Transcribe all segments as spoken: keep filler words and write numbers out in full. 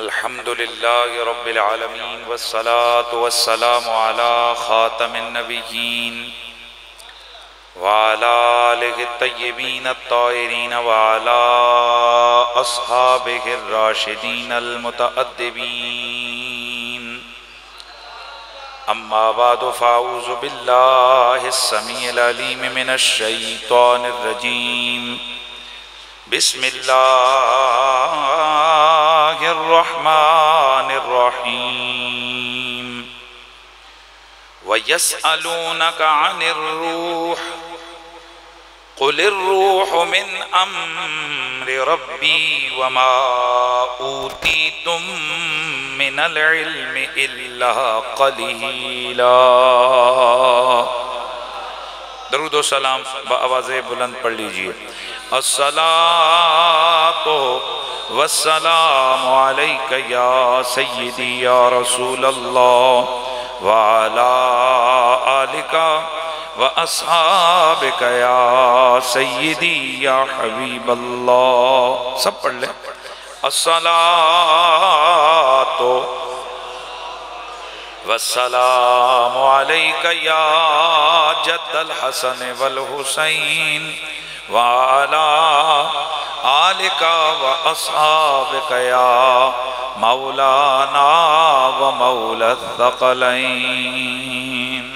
अल्हम्दुलिल्लाहि रब्बिल आलमीन वस्सलातु वस्सलामु अला खातमिन नबिय्यीन व अला आलिहि तय्यबीन अत्ताहिरीन व अला अस्हाबिहिर राशिदीन अल मुतअद्दिबीन। अम्मा बादु फ़ाऊज़ु बिल्लाहिस समीइल अलीम मिनश शैतानिर रजीम। बिस्मिल्लाह रहमानिर्रहीम। वयस्अलूनका अनिर्रूह कुलिर्रूह मिन अम्रि रब्बी वमा ऊतीतुम मिनल इल्मि इल्ला कलीला। दरूद व सलाम आवाज़े बुलंद पढ़ लीजिए। अस्सलातो वस्सलामु अलैका या सय्यदी या रसूल अल्लाह व अला आलिका व अस्हाबिका या सय्यदी या हबीब अल्लाह। सब पढ़ ले। अस्सलातो वस्सलामु अलैका या जद्दल हसन वल हुसैन व अला आलिका व अस्हाबिका या मौलाना व मौला ज़क़लैन।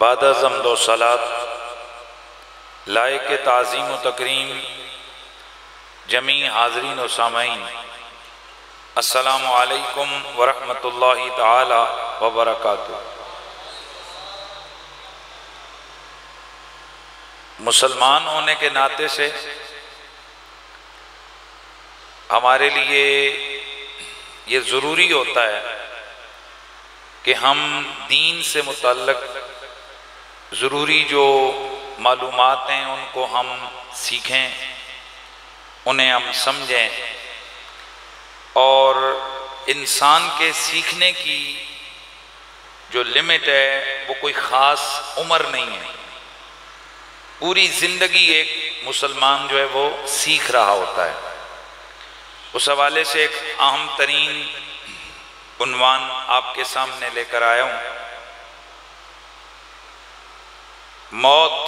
बाद हम्द व सलात लायक ताज़ीम व तकरीम जमी हाज़रीन व सामईन, अस्सलामु अलैकुम व रहमतुल्लाहि तआला व बरकातुहू। मुसलमान होने के नाते से हमारे लिए ये ज़रूरी होता है कि हम दीन से मुतल्लक ज़रूरी जो मालूमात हैं उनको हम सीखें, उन्हें हम समझें। और इंसान के सीखने की जो लिमिट है वो कोई ख़ास उम्र नहीं है। पूरी ज़िंदगी एक मुसलमान जो है वो सीख रहा होता है। उस हवाले से एक अहम तरीन उन्वान आपके सामने लेकर आया हूँ। मौत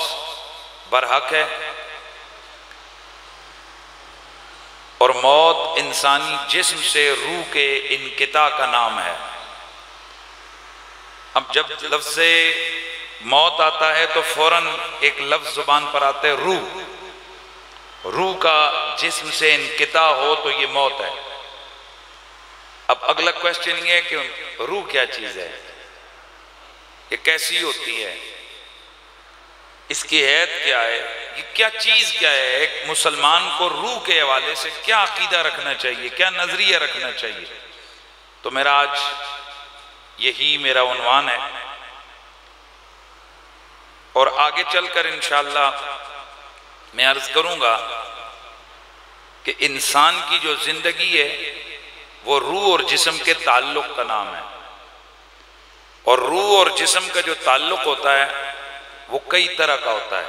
बरहक है और मौत इंसानी जिस्म से रूह के इनकिता का नाम है। अब जब लफ्ज़ से मौत आता है तो फौरन एक लफ्ज़ जुबान पर आते है रूह। रूह का जिस्म से इनकिता हो तो ये मौत है। अब अगला क्वेश्चन ये है कि रूह क्या चीज़ है, ये कैसी होती है, इसकी हैत क्या है, ये क्या चीज़ क्या है। एक मुसलमान को रूह के हवाले से क्या अकीदा रखना चाहिए, क्या नज़रिया रखना चाहिए। तो मेरा आज यही मेरा उन्वान है। और आगे चलकर इंशाअल्लाह मैं अर्ज़ करूँगा कि इंसान की जो ज़िंदगी है वो रूह और जिस्म के ताल्लुक़ का नाम है। और रूह और जिस्म का जो ताल्लुक़ होता है वो कई तरह का होता है।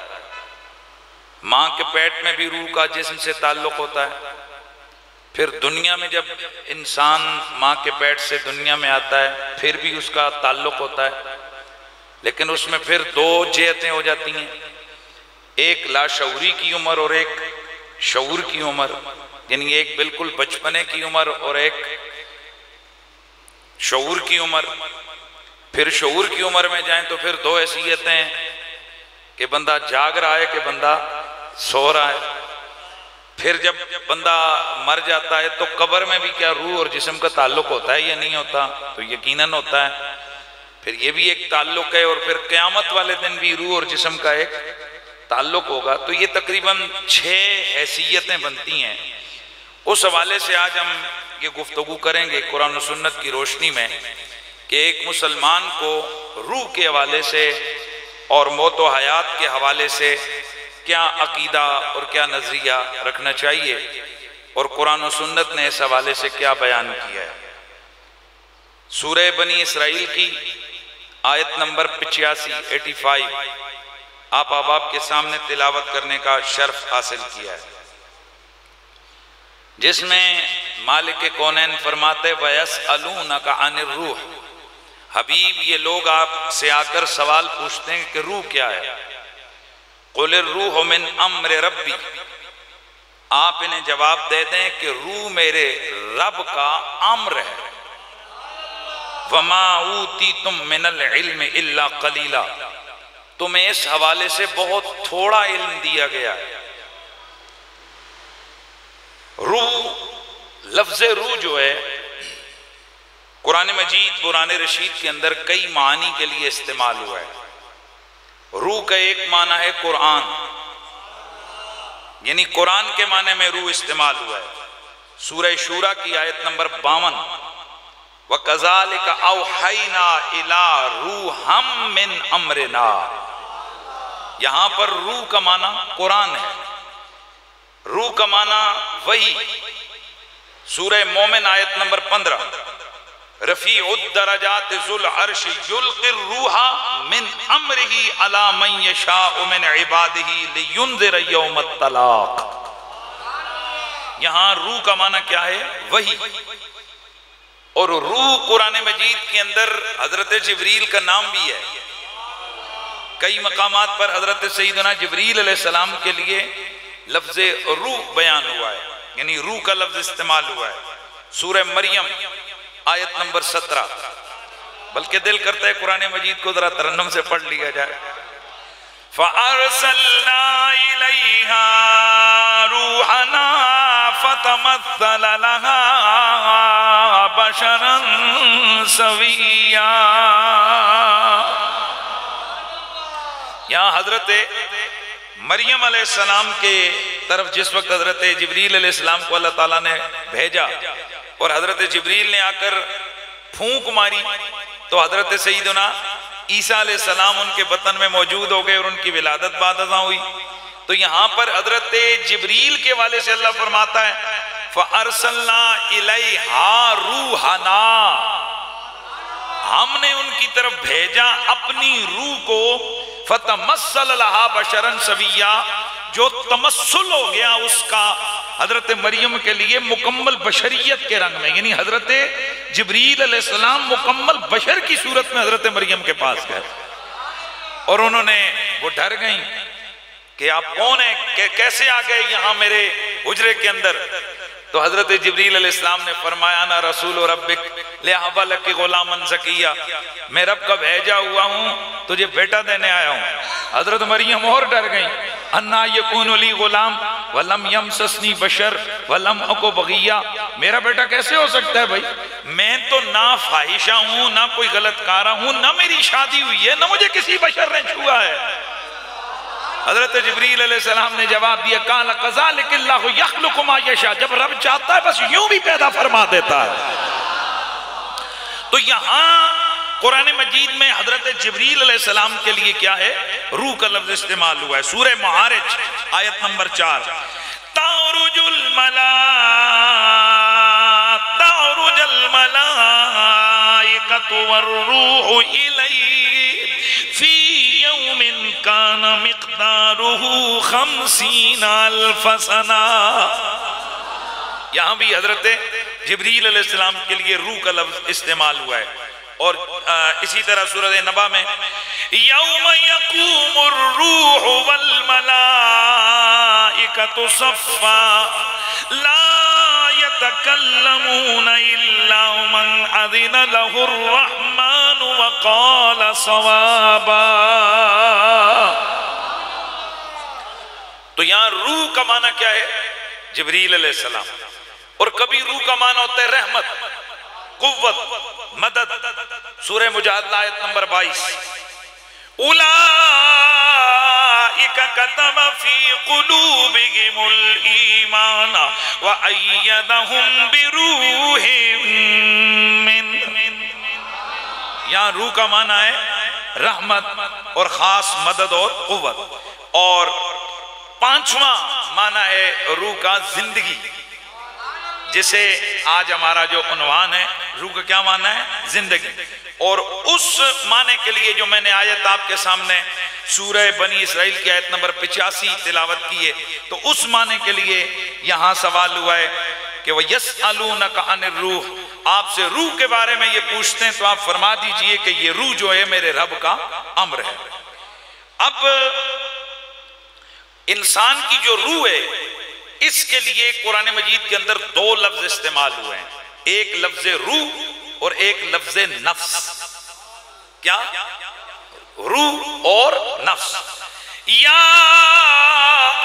माँ के पेट में भी रूह का जिस्म से ताल्लुक़ होता है। फिर दुनिया में जब इंसान माँ के पेट से दुनिया में आता है फिर भी उसका ताल्लुक़ होता है। लेकिन उसमें फिर दो जिहतें हो जाती हैं, एक लाशऊरी की उम्र और एक शऊर की उम्र, यानी एक बिल्कुल बचपने की उम्र और एक शऊर की उम्र। फिर शऊर की उम्र में जाएं तो फिर दो ऐसी जिहतें हैं कि बंदा जाग रहा है कि बंदा सो रहा है। फिर जब बंदा मर जाता है तो कब्र में भी क्या रूह और जिस्म का ताल्लुक़ होता है या नहीं होता, तो यकीनन होता है। फिर ये भी एक ताल्लुक़ है। और फिर क़यामत वाले दिन भी रूह और जिस्म का एक ताल्लुक़ होगा। तो ये तकरीबन छः हैसियतें बनती हैं। उस हवाले से आज हम ये गुफ्तगू करेंगे कुरान और सुन्नत की रोशनी में कि एक मुसलमान को रूह के हवाले से और मौत व हयात के हवाले से क्या अकीदा और क्या नज़रिया रखना चाहिए और कुरान और सुन्नत ने इस हवाले से क्या बयान किया है। सूरह बनी इसराइल की आयत नंबर पचासी पचासी आप अहबाब के सामने तिलावत करने का शर्फ हासिल किया है, जिसमें मालिक कौनैन फरमाते वयसअलूनका अनिर रूह, हबीब ये लोग आपसे आकर सवाल पूछते हैं कि रूह क्या है। कुलिर रूह मिन अम्र रब्बी, आप इन्हें जवाब दे दें कि रूह मेरे रब का अम्र है। वमा ऊतीतुम मिनल इल्म इल्ला कलीला, तुम्हें इस हवाले से बहुत थोड़ा इल्म दिया गया है। रूह, लफ्ज रूह जो है कुरान मजीद कुरान रशीद के अंदर कई मानी के लिए इस्तेमाल हुआ है। रूह का एक माना है कुरान, यानी कुरान के माने में रूह इस्तेमाल हुआ है। सूरह शूरा की आयत नंबर बावन व कज़ालिका औहैना इला रूहम मिन अम्रिना, यहां पर रूह का माना कुरान है। रूह का माना वही सूरह मोमिन आयत नंबर पंद्रह रफी उद्दरजात जुल अर्श युल्किर रूहा मिन अम्रिही अला मन यशाउ मिन इबादिही लियुंज़िर यौमत तलाक, यहां रूह का माना क्या है? वही। और रूह कुरान मजीद के अंदर हजरत जिब्रील का नाम भी है। कई मकामात पर हजरत सईदना जिब्रील अलैहिस्सलाम के लिए लफ्ज रूह बयान हुआ है, यानी रूह का लफ्ज इस्तेमाल हुआ है। सूरह मरियम आयत नंबर सत्रह, बल्कि दिल करता है कुरान मजीद को जरा तरन्नुम से पढ़ लिया जाए। फ़अरसलना इलैहा रूहना फ़तमस्सल लहा बशरन सविया, यहां हजरत मरियम अलैहिस्सलाम के तरफ जिस वक्त हजरत जिब्रील अलैहिस्सलाम को अल्लाह ताला ने भेजा और हजरत जिब्रील ने आकर फूंक मारी तो हजरत सईदना ईसा अलैहिस्सलाम उनके बतन में मौजूद हो गए और उनकी विलादत बाद अज़ां हुई। तो यहाँ पर हजरत जिब्रील के वाले से अल्लाह फरमाता है फ़अरसलना इलैहा रूहना, हमने उनकी तरफ भेजा अपनी रूह को, फतमस्सल लहा बशरन सविया, जो तमस्सुल हो गया उसका हजरत मरियम के लिए मुकम्मल बशरियत के रंग में, यानी हजरत जिब्रील अलैहिस्सलाम मुकम्मल बशर की सूरत में हजरत मरियम के पास गए और उन्होंने वो डर गई कि आप कौन है, कैसे आ गए यहाँ मेरे हुजरे के अंदर। तो हजरत जिब्रील अलैहिस्सलाम ने फरमाया ना रसूल रब्बिक लिहब लक गुलामन ज़किया, मैं रब का भेजा हुआ हूँ, तुझे बेटा देने आया हूँ। हजरत मरियम और डर गई, अन्ना यकूनु ली गुलाम वलम यमससनी बशर वलम अकु बगिया, मेरा बेटा कैसे हो सकता है भाई, मैं तो ना फाहिशा हूँ ना कोई गलत कारा हूँ, ना मेरी शादी हुई है, ना मुझे किसी बशर ने छुआ है। हजरत जिब्रील अलैहिस्सलाम ने जवाब दिया काला कज़ालिकल्लाहु यख़्लुक़ु मा यशा, जब रब चाहता है बस यूं भी पैदा फरमा देता है। तो यहाँ कुरान मजीद में हजरत जिब्रील अलैहिस्सलाम के लिए क्या है, रूह का लफ्ज इस्तेमाल हुआ है। सूरह मारिज आयत नंबर चार तारुजुल मला तारुजुल मलाइकतु वर्रूहु इलैहि फी यौमिन कान मिक़दारुहु ख़मसीन अल्फ़ सना, यहाँ भी हजरत जिब्रील अलैहिस्सलाम के लिए रूह का लफ्ज इस्तेमाल हुआ है। और आ, इसी तरह सूरह नबा में यौम यक़ूमुर रूहु वल मलाइकतु सफ़ा ला यतकल्लमून इल्ला मन अज़िन लहुर रहमान वक़ाला सवाबा। तो यहां रूह का माना क्या है? जिब्रील अलैहिस्सलाम। और कभी रूह का माना होता है रहमत, कुव्वत, मदद। सूरह मुजाहिदा आयत नंबर बाईस उलाइका कतब फी कुलूबिहिमुल ईमान व अय्यदहुम बिरूहिम मिन, यहाँ रूह का माना है रहमत और खास मदद और कुव्वत। और पांचवा माना है रूह का जिंदगी, जिसे आज हमारा जो उन्वान है रूह का क्या माना है, जिंदगी। और उस माने के लिए जो मैंने आयत आपके सामने सूरह बनी इसराइल की आयत नंबर पचासी तिलावत की है, तो उस माने के लिए यहाँ सवाल हुआ है कि वह यस्अलूनका अनिर रूह, आपसे रूह के बारे में ये पूछते हैं, तो आप फरमा दीजिए कि ये रूह जो है मेरे रब का अम्र है। अब इंसान की जो रूह है, इसके लिए कुरान मजीद के अंदर दो लफ्ज इस्तेमाल हुए हैं, एक लफ्ज रूह और एक लफ्ज नफ्स। क्या? रूह और नफ्स। या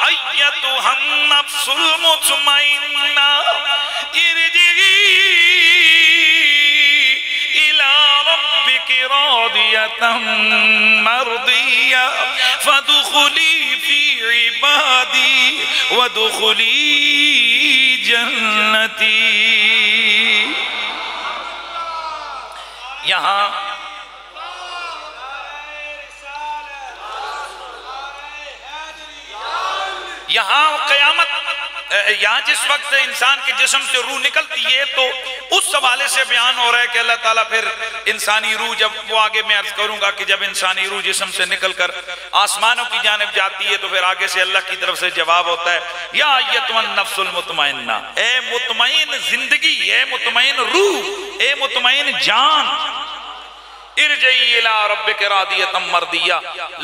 अय्यतुहन नफ्सुल मुत्मइन्ना इरजिई इला रब्बिकी रादियतम मर्दिया फदखुली फी इबादी वदखुली जन्नती। यहां यहां कयामत, यहाँ जिस वक्त इंसान के जिस्म से रूह निकलती है, तो उस हवाले से बयान हो रहा है कि अल्लाह ताला फिर इंसानी रूह, जब वो आगे मैं अर्ज करूंगा कि जब इंसानी रूह जिस्म से निकलकर आसमानों की जानिब जाती है, तो फिर आगे से अल्लाह की तरफ से जवाब होता है, या अय्यतुहन नफ्सुल मुत्मइन्ना, ए मुतमईन जिंदगी, ए मुतमईन रूह, ए मुतमईन जान, इरजिई इला रब्बिकी रादियतम मर्दिया,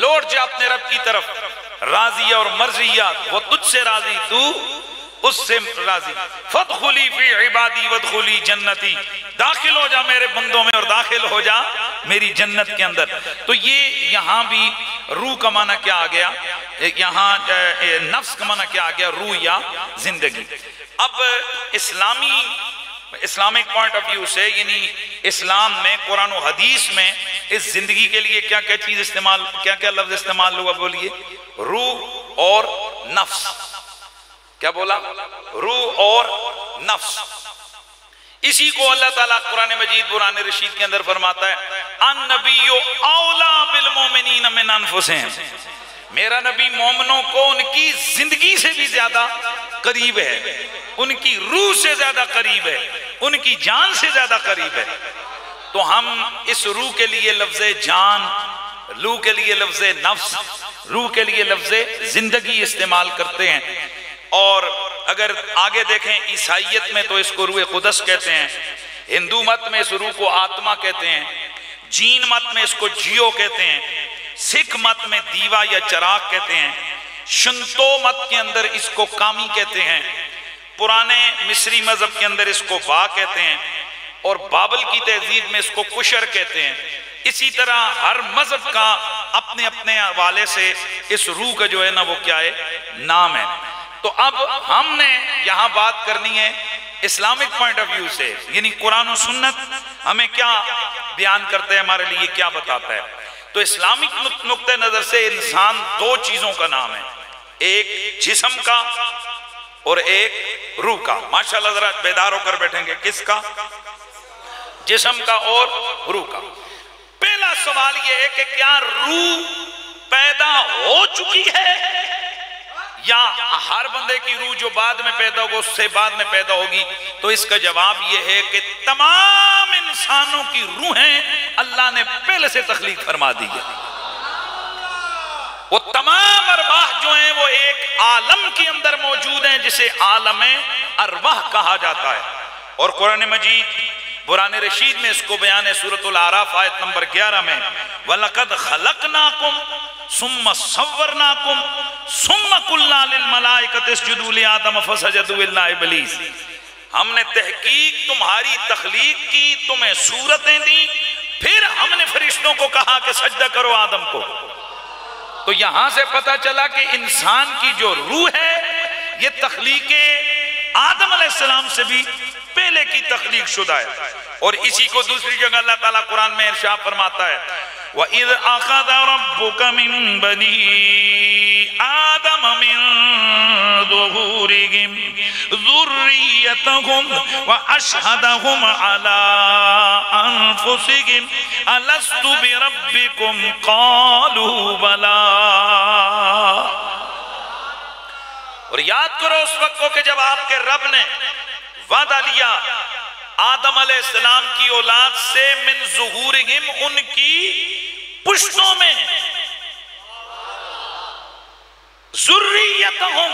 लौट जा अपने रब की तरफ राजिया और मर्जिया, वो तुझसे राजी, तू उससे राजी, फदखुली फी इबादी वदखुली जन्नती, दाखिल हो जा मेरे बंदों में और दाखिल हो जा मेरी जन्नत के अंदर। तो ये यहाँ भी रूह का माना क्या आ गया, यहाँ नफ्स का माना क्या आ गया, रूह या जिंदगी। अब इस्लामी इस्लामिक पॉइंट ऑफ व्यू से, यानी इस्लाम में, कुरान और हदीस में, इस जिंदगी के लिए क्या क्या चीज इस्तेमाल, क्या क्या लफ्ज इस्तेमाल हुआ? बोलिए, रूह और नफ्स। क्या बोला? रूह और नफ्स। इसी को अल्लाह ताला कुरान मजीद कुरान रशीद के अंदर फरमाता है, अन्नबिय्यु औला बिल मोमिनीन मिन अनफुसिहिम, मेरा नबी मोमिनों को उनकी जिंदगी से भी ज्यादा करीब है, उनकी रूह से ज्यादा करीब है, उनकी जान से ज्यादा करीब है। तो हम इस रूह के लिए लफ्जे जान, रूह के लिए लफ्जे नफ्स, रूह के लिए लफ्जे जिंदगी इस्तेमाल करते हैं। और अगर आगे देखें ईसाइयत में तो इसको रूह कुदस कहते हैं, हिंदू मत में इस रूह को आत्मा कहते हैं, जीन मत में इसको जियो कहते हैं, सिख मत में दीवा या चराग कहते हैं, शिंतो मत के अंदर इसको कामी कहते हैं, पुराने मिस्री मजहब के अंदर इसको बा कहते हैं, और बाबल की तहजीब में इसको कुशर कहते हैं। इसी तरह हर मजहब का अपने अपने हवाले से इस रूह का जो है ना वो क्या है, नाम है। तो अब हमने यहाँ बात करनी है इस्लामिक पॉइंट ऑफ व्यू से, यानी कुरान और सुन्नत हमें क्या बयान करते हैं, हमारे लिए क्या बताता है। तो इस्लामिक नुक्ते नजर से इंसान दो चीजों का नाम है, एक जिस्म का और एक रूह का। माशाल्लाह जरा बेदार होकर बैठेंगे, किसका? जिस्म का और रूह का। पहला सवाल यह है कि क्या रूह पैदा हो चुकी है, या हर बंदे की रूह जो बाद में पैदा होगी उससे बाद में पैदा होगी? तो इसका जवाब यह है कि तमाम इंसानों की रूहें अल्लाह ने पहले से तखलीक फरमा दी है। वो तमाम अरवाह जो हैं वो एक आलम के अंदर मौजूद हैं, जिसे आलम अरवाह कहा जाता है। और कुरान मजीद कुरान रशीद में इसको बयान है, सूरतुल आराफ आयत नंबर ग्यारह में, वलकद खलकनाकुम सुम्मा सव्वरनाकुम सुम्मा कुलना लिल मलाइकति इसजुदू लि आदम फसजदू इल्ला इबलीस, हमने तहकीक तुम्हारी तखलीक की, तुम्हें सूरतें दी, फिर हमने फरिश्तों को कहा कि सजदा करो आदम को। तो यहां से पता चला कि इंसान की जो रूह है ये तखलीक आदम अलैहिस्सलाम से भी पहले की तखलीक शुदा है। और इसी को दूसरी जगह अल्लाह ताला कुरान में इरशाद फरमाता है, वइज़ अख़ज़ा रब्बुका मिन बनी आदम मिन ज़ुहूरिहिम ज़ुर्रिय्यतहुम व अशहदहुम अला अनफुसिहिम अलस्तु बिरब्बिकुम क़ालू बला। और याद करो उस वक्त को कि जब आपके रब ने वादा लिया आदम अलैहिस्सलाम की औलाद से, मिन ज़ुहूरिहिम, उनकी पुश्तों में, जुर्रियतहुम,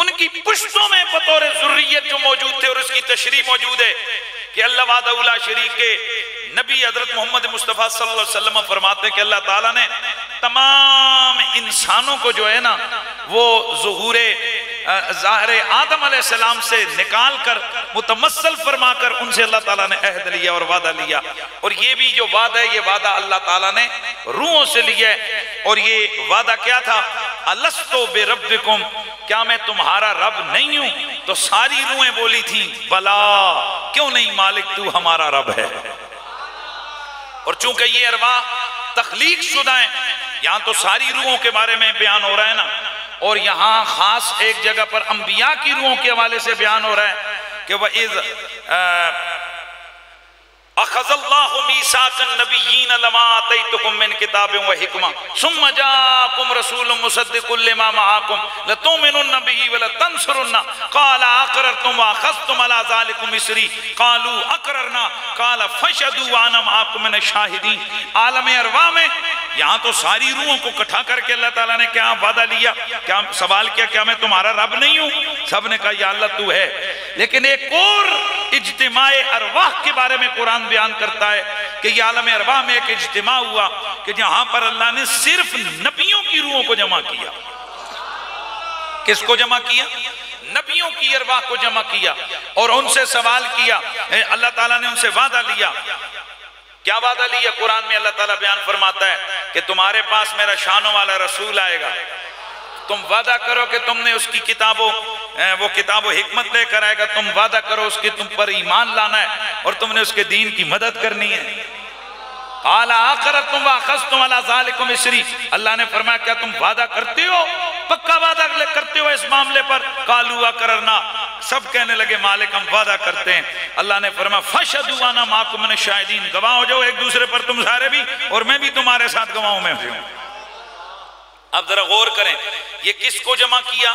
उनकी पुश्तों में बतौर जुर्रियत जो मौजूद थे, और उसकी तशरीह मौजूद है कि अल्लाह वादहुल्ला शरीक के नबी हजरत मोहम्मद मुस्तफ़ा सल्लल्लाहु अलैहि वसल्लम फरमाते हैं कि अल्लाह ताला ने तमाम इंसानों को जो है ना वो ज़ुहूरे ज़ाहिर आदम अलैहिस्सलाम से निकाल कर मुतमस्सल फरमा कर उनसे अल्लाह ताला ने अहद लिया और वादा लिया। और ये भी जो वादा है ये वादा अल्लाह ताला ने रूहों से लिया। और ये वादा क्या था, अलस्तो बिरब्बिकुम, क्या मैं तुम्हारा रब नहीं हूं? तो सारी रूहें बोली थी बला, क्यों नहीं मालिक, तू हमारा रब है। और चूंकि ये अरवा तख्लीक शुदा है, यहाँ तो सारी रूहों के बारे में बयान हो रहा है ना, और यहाँ खास एक जगह पर अंबिया की रूहों के हवाले से बयान हो रहा है कि वह इज़ अखज़ल्लाहु मीसाक़न नबिय्यीन लमा आतैतकुम मिन किताबिन व हिकमा सुम्मा जाअकुम रसूलुम मुसद्दिकुल लिमा मआकुम लतुमिनुन्न बिही व लतंसुरुन्न क़ाल अक़ररतुम व अख़ज़्तुम अला ज़ालिकुम इस्री क़ालू अक़ररना क़ाल फशहदू व अना मअकुम मिन अश-शाहिदीन। आलम अरवा में यहाँ तो सारी रूहों को इकट्ठा करके अल्लाह ताला ने क्या वादा लिया, क्या सवाल किया, क्या मैं तुम्हारा रब नहीं हूँ? सब ने कहा या अल्लाह तू है। लेकिन एक और इज्तिमाए अरवाह के बारे में कुरान बयान करता है कि ये आलम अरवाह में एक इज्तिमा हुआ कि जहाँ पर अल्लाह ने सिर्फ नबियों की रूहों को जमा किया। किसको जमा किया? नबियों की अरवाह को जमा किया और उनसे सवाल किया। अल्लाह ताला ने उनसे वादा लिया। क्या वादा लिया? कुरान में अल्लाह ताला बयान फरमाता है कि तुम्हारे पास मेरा शानों वाला रसूल आएगा, तुम वादा करो कि तुमने उसकी किताबों वो किताबों हिकमत लेकर आएगा, तुम वादा करो उसके तुम पर ईमान लाना है और तुमने उसके दीन की मदद करनी है। आला अक़ररतुम व अख़ज़्तुम अला ज़ालिकुम इस्री, अल्लाह ने फरमाया क्या तुम वादा करते हो, पक्का वादा करते हो इस मामले पर? कालू अक़ररना, सब कहने लगे मालिक हम वादा करते हैं। अल्लाह ने फरमाया फशहदू व अना मअकुम मिन अश-शाहिदीन, गवाह हो जाओ एक दूसरे पर, तुम सारे भी और मैं भी तुम्हारे साथ गवाहों में हूं। अब जरा गौर करें ये किसको जमा किया?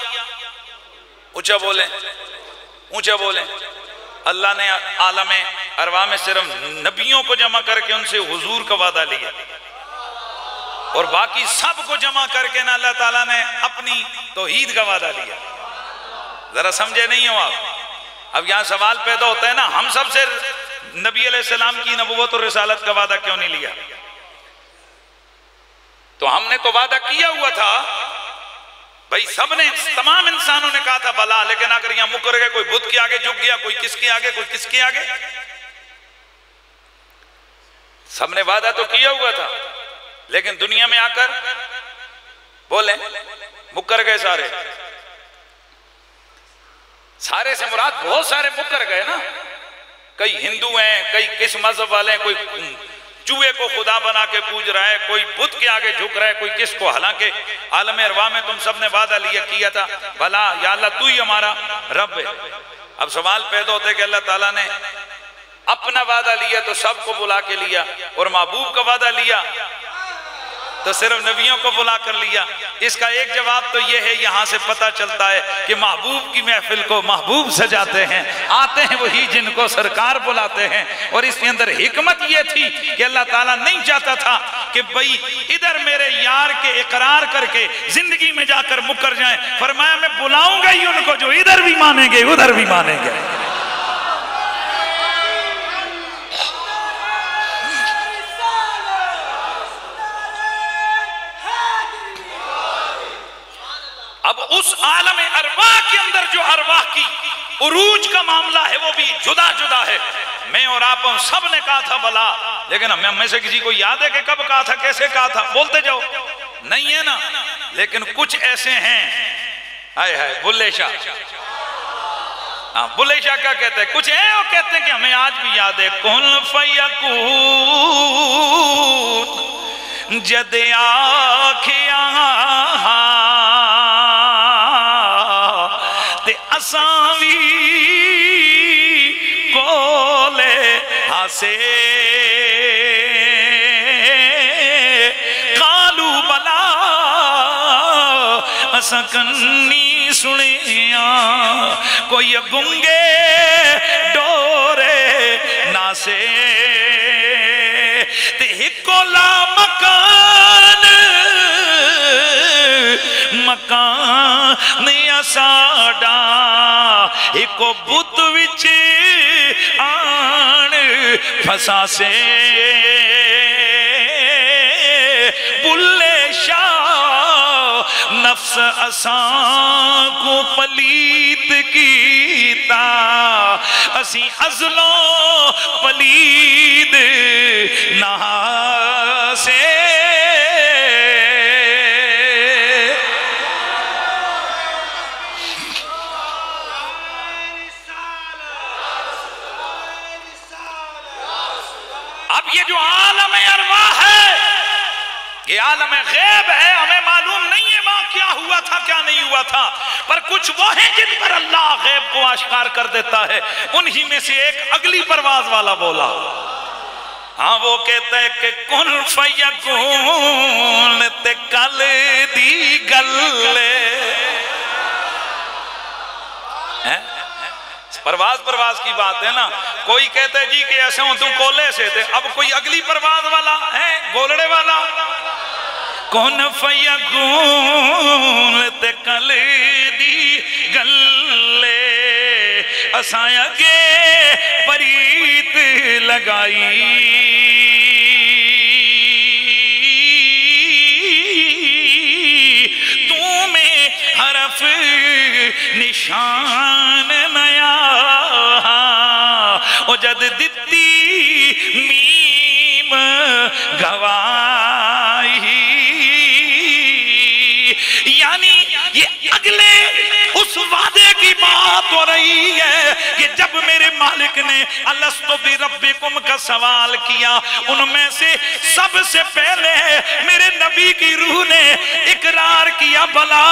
ऊंचा बोले, ऊंचा बोले। अल्लाह ने आलम अरवा में सिर्फ नबियों को जमा करके उनसे हुजूर का वादा लिया और बाकी सब को जमा करके ना अल्लाह ताला ने अपनी तौहीद का वादा लिया। जरा समझे नहीं हो आप? अब यहाँ सवाल पैदा होता है ना, हम सब से नबी अलैहिस्सलाम की नबुव्वत और रिसालत का वादा क्यों नहीं लिया? तो हमने तो वादा किया हुआ था भाई, सबने तमाम इंसानों ने कहा था भला, लेकिन अगर यहां मुकर गए, कोई बुद्ध के आगे झुक गया, कोई किसके आगे, कोई किसके आगे, सबने वादा तो किया हुआ था लेकिन दुनिया में आकर बोले मुकर गए सारे। सारे से मुराद बहुत सारे मुकर गए ना, कई हिंदू हैं, कई किस मजहब वाले हैं, कोई चूहे को खुदा बना के पूज रहा है, कोई बुत के आगे झुक रहा है, कोई किसको। हालांकि आलम अरवा में तुम सबने वादा लिया किया था भला या अल्लाह तू ही हमारा रब है। अब सवाल पैदा होता है कि अल्लाह ताला ने अपना वादा लिया तो सबको बुला के लिया, और महबूब का वादा लिया तो सिर्फ नबियों को बुला कर लिया। इसका एक जवाब तो यह है, यहाँ से पता चलता है कि महबूब की महफिल को महबूब सजाते हैं, आते हैं वही जिनको सरकार बुलाते हैं। और इसके अंदर हिकमत यह थी कि अल्लाह ताला नहीं चाहता था कि भाई इधर मेरे यार के इकरार करके जिंदगी में जाकर मुकर जाएं। फरमाया मैं बुलाऊंगा ही उनको जो इधर भी मानेंगे उधर भी मानेंगे। अब उस आलम अरवाह के अंदर जो अरवाह की उरूज का मामला है वो भी जुदा जुदा है। मैं और आप हम सब ने कहा था भला, लेकिन हम में से किसी को याद है कि कब कहा था, कैसे कहा था? बोलते जाओ, नहीं है ना। लेकिन कुछ ऐसे हैं, हाय हाय बुल्ले शाह, हाँ बुल्ले शाह क्या कहते हैं, कुछ है वो कहते हैं कि हमें आज भी याद है, कुन फयकून जद आखियां असावी कोले हसे कालू बला असा कन्नी सुनिया कोई गुंगे डोरे नासे ते हिकोला मकान मकान साडा एको बुत विच आन फसासे बुल्ले शाह नफ्स असां को पलीत कीता असी अजलों पलीद नहा से ये आलम गैब है, हमें मालूम नहीं है माँ क्या हुआ था क्या नहीं हुआ था, पर कुछ वो है जिन पर अल्लाह गैब को आश्कार कर देता है। उन्हीं में से एक अगली परवाज वाला बोला। हाँ, वो कहता है कि कुन फयकून ते कल दी गल्ले है? परवाज परवाज की बात है ना। कोई कहता है जी कि ऐसे हो तुम कोले से थे। अब कोई अगली परवाज वाला है, गोलड़े वाला। कौन फयकून ते कल दी गल्ले असाया गे परीत लगाई तू में हरफ निशान नया ओ जद दिती मीम गवाई। यानी ये अगले उस वादे की बात हो रही है कि जब मेरे मालिक ने अलस्तु बिरब्बिकुम का सवाल किया, उनमें से सबसे पहले मेरे नबी की रूह ने इकरार किया भला,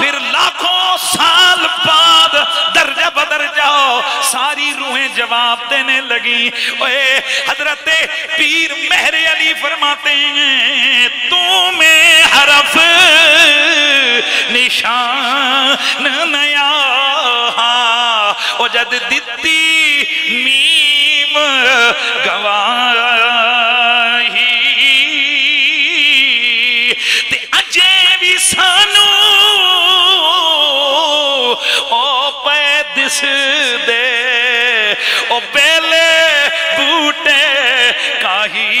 फिर लाखों साल बाद दर्जा बदर्जा सारी रूहें जवाब देने लगी। ओए हजरत पीर मेहरे अली फरमाते हैं तुम्हें हरफ निशान नया ओ जद दिती मीम गवाही ते अजे भी सानू ओ पैदिस दे ओ पहले बूटे काही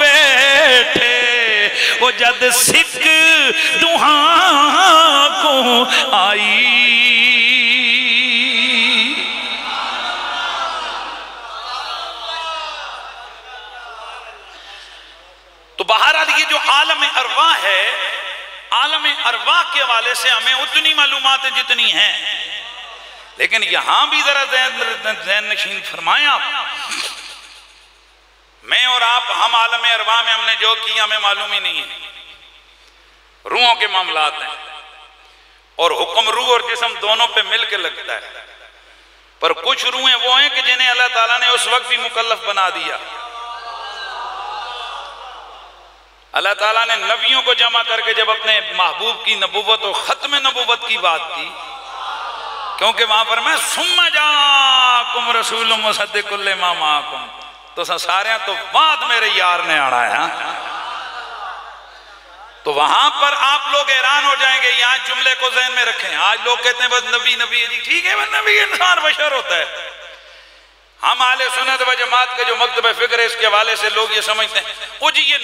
बैठे वो जद सिख दुहा को आई। तो बहरहाल ये जो आलम अरवा है, आलम अरवा के वाले से हमें उतनी मालूमात है जितनी है, लेकिन यहां भी जरा ज़हन नशीन फरमाया। मैं और आप, हम आलम अरवा में हमने जो किया हमें मालूम ही नहीं है। रूहों के मामलात हैं और हुक्म रूह और जिस्म दोनों पे मिलके लगता है। पर कुछ रूहें वो हैं कि जिन्हें अल्लाह ताला ने उस वक्त भी मुकल्लफ बना दिया। अल्लाह ताला ने नबियों को जमा करके जब अपने महबूब की नबूवत और खत्म नबूवत की बात की, क्योंकि वहां पर मैं सुम्मा जाकुम रसूलुम मुसद्दिकुल लिमा माअकुम तो सारे तो बाद मेरे यार ने आना है। तो वहां पर आप लोग हैरान हो जाएंगे। यहां जुमले को जहन में रखें। आज लोग कहते हैं बस नबी नबी है जी, ठीक है, बस नबी इंसान बशर होता है। हम आले सुन्नत व जमात के जो मकतब फिक्र है इसके हवाले से लोग ये समझते हैं वो जी ये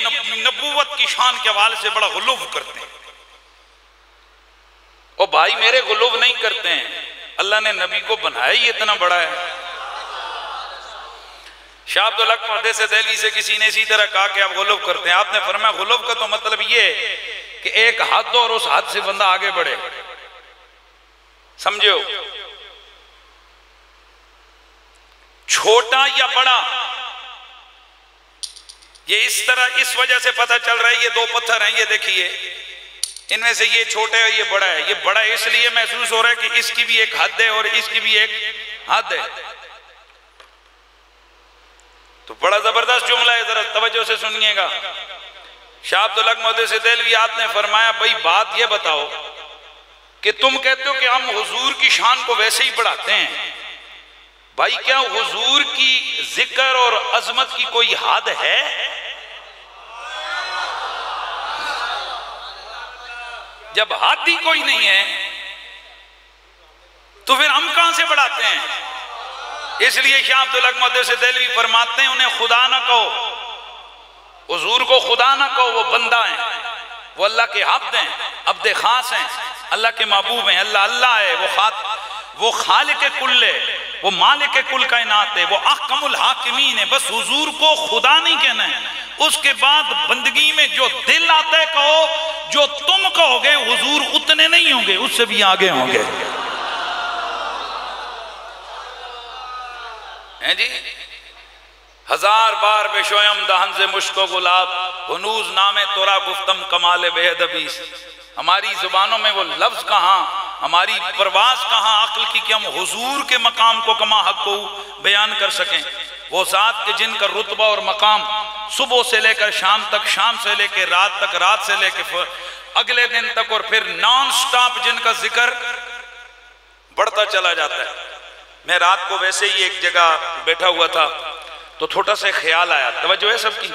नबूवत की शान के हवाले से बड़ा गुलूव करते हैं। ओ भाई मेरे गुलूव नहीं करते हैं, अल्लाह ने नबी को बनाया ही इतना बड़ा है। शाह अब्दुल हक मुहद्दिस देहलवी से किसी ने इसी तरह कहा कि आप गुलूब करते हैं। आपने फरमाया गुलूब का तो मतलब ये कि एक हद और उस हद से बंदा आगे बढ़े, समझो। छोटा या बड़ा ये इस तरह इस वजह से पता चल रहा है। ये दो पत्थर हैं, ये देखिए, इनमें से ये छोटा है ये बड़ा है। ये बड़ा इसलिए महसूस हो रहा है कि इसकी भी एक हद है और इसकी भी एक हद है। तो बड़ा जबरदस्त जुमला है, जरा तवज्जो से सुनिएगा। शाह अब्दुल हक मुहद्दिस देहलवी आपने फरमाया भाई बात ये बताओ कि तुम कहते हो कि हम हुजूर की शान को वैसे ही बढ़ाते हैं, भाई क्या हुजूर की जिक्र और अजमत की कोई हद है? जब हद ही कोई नहीं है तो फिर हम कहां से बढ़ाते हैं? इसलिए शाह अब्दुल अकमद से देहलवी फरमाते हैं, उन्हें खुदा ना कहो, हुजूर को खुदा ना कहो, वो बंदा है, वो अल्लाह के अब्द हैं, अब्द खास हैं, अल्लाह के महबूब हैं। अल्लाह अल्लाह है, वो खात वो खालिक कुल है, वो मालिक कुल कायनात है, वो अहकमुल हाकिमीन है। बस हुजूर को खुदा नहीं कहना है। उसके बाद बंदगी में जो दिल आता है कहो, जो तुम कहोगे हुजूर उतने नहीं होंगे, उससे भी आगे होंगे। हैं जी, हजार बार बेशोयम दहन से मुश्को गुलाब हनूज नामे तोरा गुफ्तम कमाल बेहदबीस। हमारी जुबानों में वो लफ्ज कहाँ, हमारी परवाज कहाँ अक्ल की कि हम हुजूर के मकाम को कमा हक को बयान कर सकें। वो ज़ात के जिनका रुतबा और मकाम सुबह से लेकर शाम तक, शाम से लेकर रात तक, रात से लेकर अगले दिन तक, और फिर नॉन स्टॉप जिनका जिक्र बढ़ता चला जाता है। मैं रात को वैसे ही एक जगह बैठा हुआ था तो छोटा सा ख्याल आया, तवज्जो है सबकी।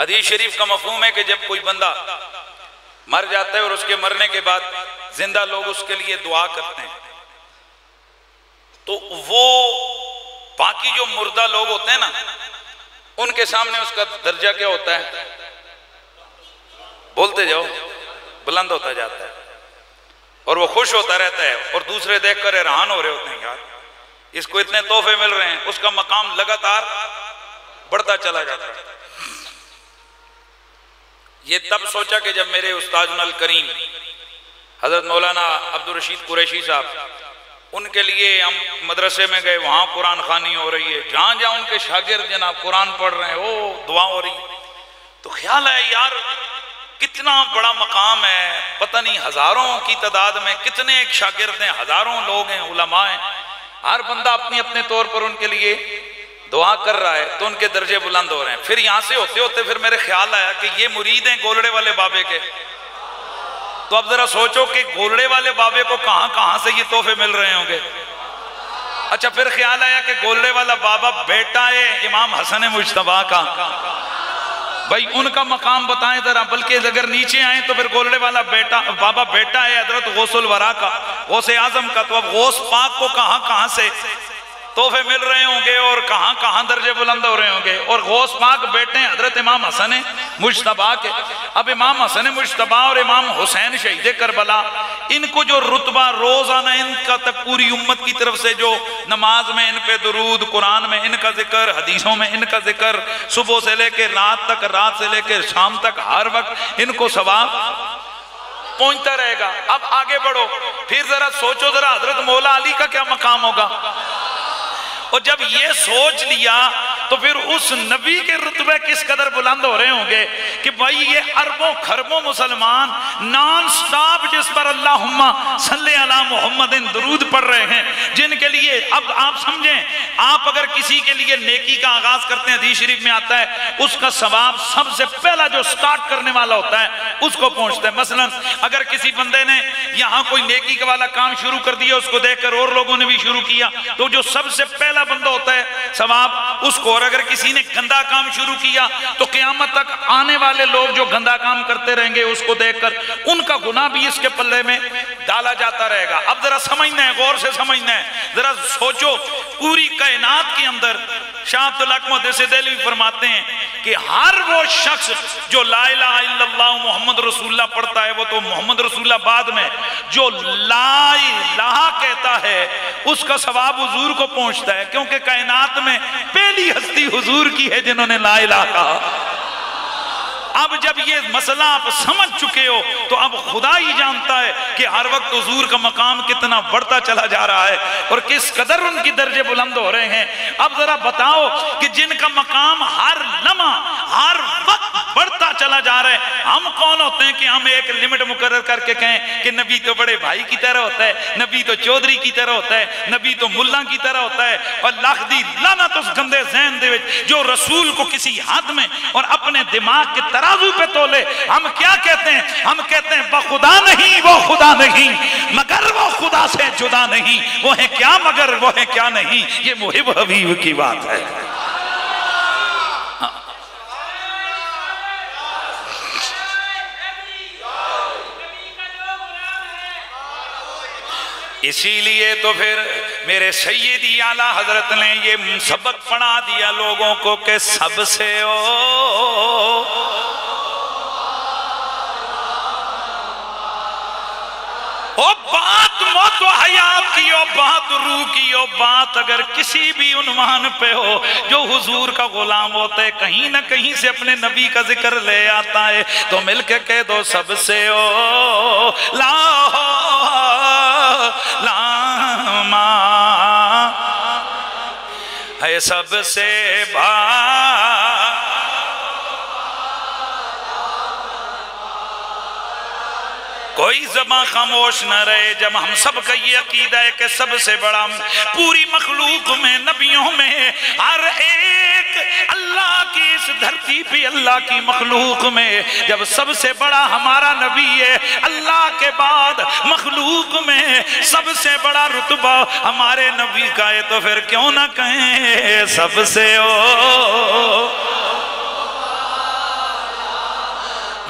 हदीस शरीफ का मफहूम है कि जब कोई बंदा मर जाता है और उसके मरने के बाद जिंदा लोग उसके लिए दुआ करते हैं, तो वो बाकी जो मुर्दा लोग होते हैं ना, उनके सामने उसका दर्जा क्या होता है? बोलते जाओ, बुलंद होता जाता है और वो खुश होता रहता है और दूसरे देखकर हैरान हो रहे होते हैं, यार इसको इतने तोहफे मिल रहे हैं। उसका मकाम लगातार बढ़ता चला जाता है। ये तब सोचा कि जब मेरे उस्ताद उल करीम हजरत मौलाना अब्दुल रशीद कुरैशी साहब, उनके लिए हम मदरसे में गए, वहाँ कुरान खानी हो रही है, जहाँ जहाँ उनके शागिर्द जनाब कुरान पढ़ रहे हैं, ओ दुआ हो रही, तो ख्याल है यार कितना बड़ा मकाम है, पता नहीं हज़ारों की तादाद में कितने एक शागिर्द हैं, हज़ारों लोग हैं, उलमा हैं, हर बंदा अपने अपने तौर पर उनके लिए दुआ कर रहा है, तो उनके दर्जे बुलंद हो रहे हैं। फिर यहाँ से होते होते फिर मेरे ख्याल आया कि ये मुरीद हैं गोलड़े वाले बाबे के, तो अब जरा सोचो कि गोलड़े वाले बाबे को कहाँ कहाँ से ये तोहफे मिल रहे होंगे। अच्छा, फिर ख्याल आया कि गोलड़े वाला बाबा बेटा है इमाम हसन मुज्तबा का, भाई उनका मकाम बताएं जरा, बल्कि अगर नीचे आए तो फिर गोलड़े वाला बेटा बाबा बेटा है हजरत गौसुल वरा का, गौसे आजम का, तो अब गौस पाक को कहाँ कहाँ से तोहफे मिल रहे होंगे और कहाँ कहाँ दर्जे बुलंद हो रहे होंगे। और गौस पाक बेटे हजरत इमाम हसन मुज्तबा के, अब इमाम हसन मुज्तबा और इमाम हुसैन शहीद करबला, इनको जो रुतबा रोजाना इनका तक पूरी उम्मत की तरफ से जो नमाज में इन पे दुरूद, कुरान में इनका जिक्र, हदीसों में इनका जिक्र, सुबह से लेकर रात तक, रात से लेकर शाम तक, हर वक्त इनको सवाब पहुंचता रहेगा। अब आगे बढ़ो, फिर जरा सोचो जरा हजरत मौला अली का क्या मकाम होगा। और जब ये सोच लिया तो फिर उस नबी के रुतबे किस कदर बुलंद हो रहे होंगे कि भाई ये अरबों खरबों मुसलमान नॉन स्टॉप जिस पर अल्लाहुम्मा सल्ले अला मुहम्मदिन दुरूद पढ़ रहे हैं, जिनके लिए अब आप समझें, आप अगर किसी के लिए नेकी का आगाज करते हैं, हदीस शरीफ में आता है उसका सवाब सबसे पहला जो स्टार्ट करने वाला होता है उसको पहुंचता है। मसलन अगर किसी बंदे ने यहाँ कोई नेकी का वाला काम शुरू कर दिया, उसको देखकर और लोगों ने भी शुरू किया, तो जो सबसे पहला बंदा होता है सवाब उसको। और अगर किसी ने गंदा काम शुरू किया तो क़यामत तक आने वाले लोग जो गंदा काम करते रहेंगे उसको देखकर उनका गुनाह भी इसके पल्ले में डाला जाता रहेगा। अब जरा समझना है, गौर से समझना है, जरा सोचो पूरी कायनात के अंदर शाह अब्दुल अकमद देहलवी फरमाते हैं कि हर वो शख्स जो ला इलाहा इल्लल्लाह मोहम्मद रसूलुल्लाह पढ़ता है, वो तो मोहम्मद रसूलुल्लाह बाद में जो ला इलाहा कहता है उसका सवाब हुजूर को पहुंचता है, क्योंकि कायनात में पहली हस्ती हुजूर की है जिन्होंने ला इलाहा कहा। अब जब ये मसला आप समझ चुके हो तो अब खुदा ही जानता है कि हर वक्त हुजूर का मकाम कितना बढ़ता चला जा रहा है और किस कदर उनकी दर्जे बुलंद हो रहे हैं। अब जरा बताओ कि जिनका मकाम हर लम्हा हर वक्त बढ़ता चला जा रहे हैं। हम कौन होते हैं कि हम एक लिमिट मुकर्रर करके कहें कि नबी तो बड़े भाई की तरह होता है, नबी तो चौधरी की तरह होता है, नबी तो मुल्ला की तरह होता है। और लाख दी लानत उस गंदे ज़हन दे विच जो रसूल को किसी हाथ में और अपने दिमाग के तराजू पे तोले। हम क्या कहते हैं? हम कहते हैं बखुदा नहीं वो खुदा नहीं, मगर वो खुदा से जुदा नहीं, वो है क्या मगर वो है क्या नहीं। ये मुहिब हबीब की बात है। इसीलिए तो फिर मेरे सैयदी आला हजरत ने ये सबक पढ़ा दिया लोगों को कि सबसे ओ ओ बात मौत हयात की हो, बात रूह की हो, बात अगर किसी भी उन्वान पे हो, जो हुजूर का गुलाम होता है कहीं ना कहीं से अपने नबी का जिक्र ले आता है। तो मिलके कह दो सबसे ओ ला लामा है सबसे बा कोई ज़बान खामोश न रहे जब हम सब का ये अकीदा है कि सबसे बड़ा पूरी मखलूक में नबियों में हर एक अल्लाह की इस धरती पे अल्लाह की मखलूक में जब सबसे बड़ा हमारा नबी है, अल्लाह के बाद मखलूक में सबसे बड़ा रुतबा हमारे नबी का है, तो फिर क्यों ना कहें सबसे ओ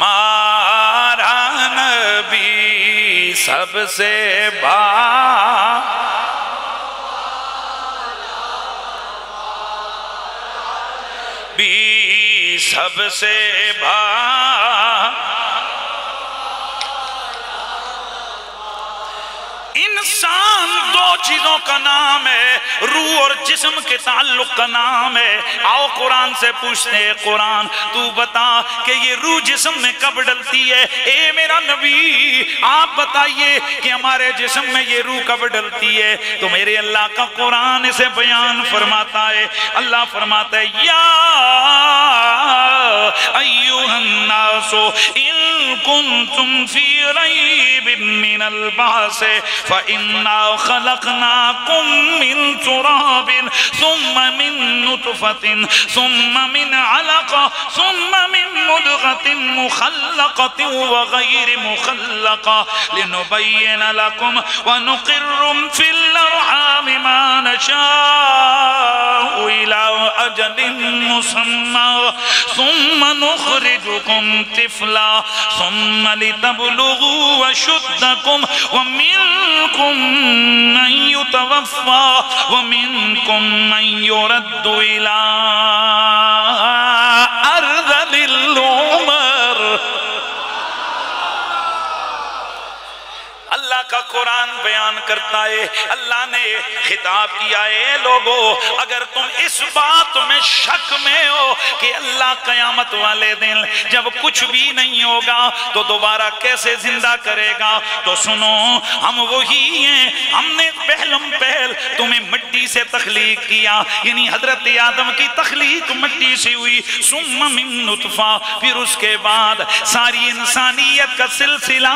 मारा नबी सबसे बा बी सबसे भा इंसान दो चीजों का नाम है, रूह और जिस्म के ताल्लुक का नाम है। आओ कुरान से पूछते हैं, कुरान तू बता कि ये रूह जिस्म में कब डलती है? ए मेरा नबी आप बताइए कि हमारे जिस्म में ये रूह कब डलती है? तो मेरे अल्लाह का कुरान इसे बयान फरमाता है। अल्लाह फरमाता है या अय्युहन नासो इन कुंतुम फी रैबिन मिनल बास फइन्ना खलकनाकुम मिन तुराबिन सुम्मा मिन नुतफतिन सुम्मा मिन अलक़ा सुम्मा मिन मुद्ग़तिन मुखल्लक़तिन व गैरि मुखल्लक़ा लिनुबय्यिन लकुम व नुक़िर्रु फिल अरहामि मा नशाअ इला अजलिन मुसम्मा सुम्मा नुख़रिजुकुम तिफ़ला सुम्मा लितबलुग़ू अशुद्दकुम व मिनकुम मन युतवफ़्फ़ा व मिनकुम मन युरद्दु इला अर्ज़िल उमर। अल्लाह का कुरान बयान करता है, अल्लाह ने खिताब किया है लोगों अगर तुम इस बात में शक में हो कि अल्लाह कयामत वाले दिन जब कुछ भी नहीं होगा तो दोबारा कैसे जिंदा करेगा, तो सुनो हम वही हैं, हमने पहलम पहल तुम्हें मिट्टी से तखलीक किया, यानी हजरत आदम की तखलीक मिट्टी से हुई, सुम्मा मिन नुतफा फिर उसके बाद सारी इंसानियत का सिलसिला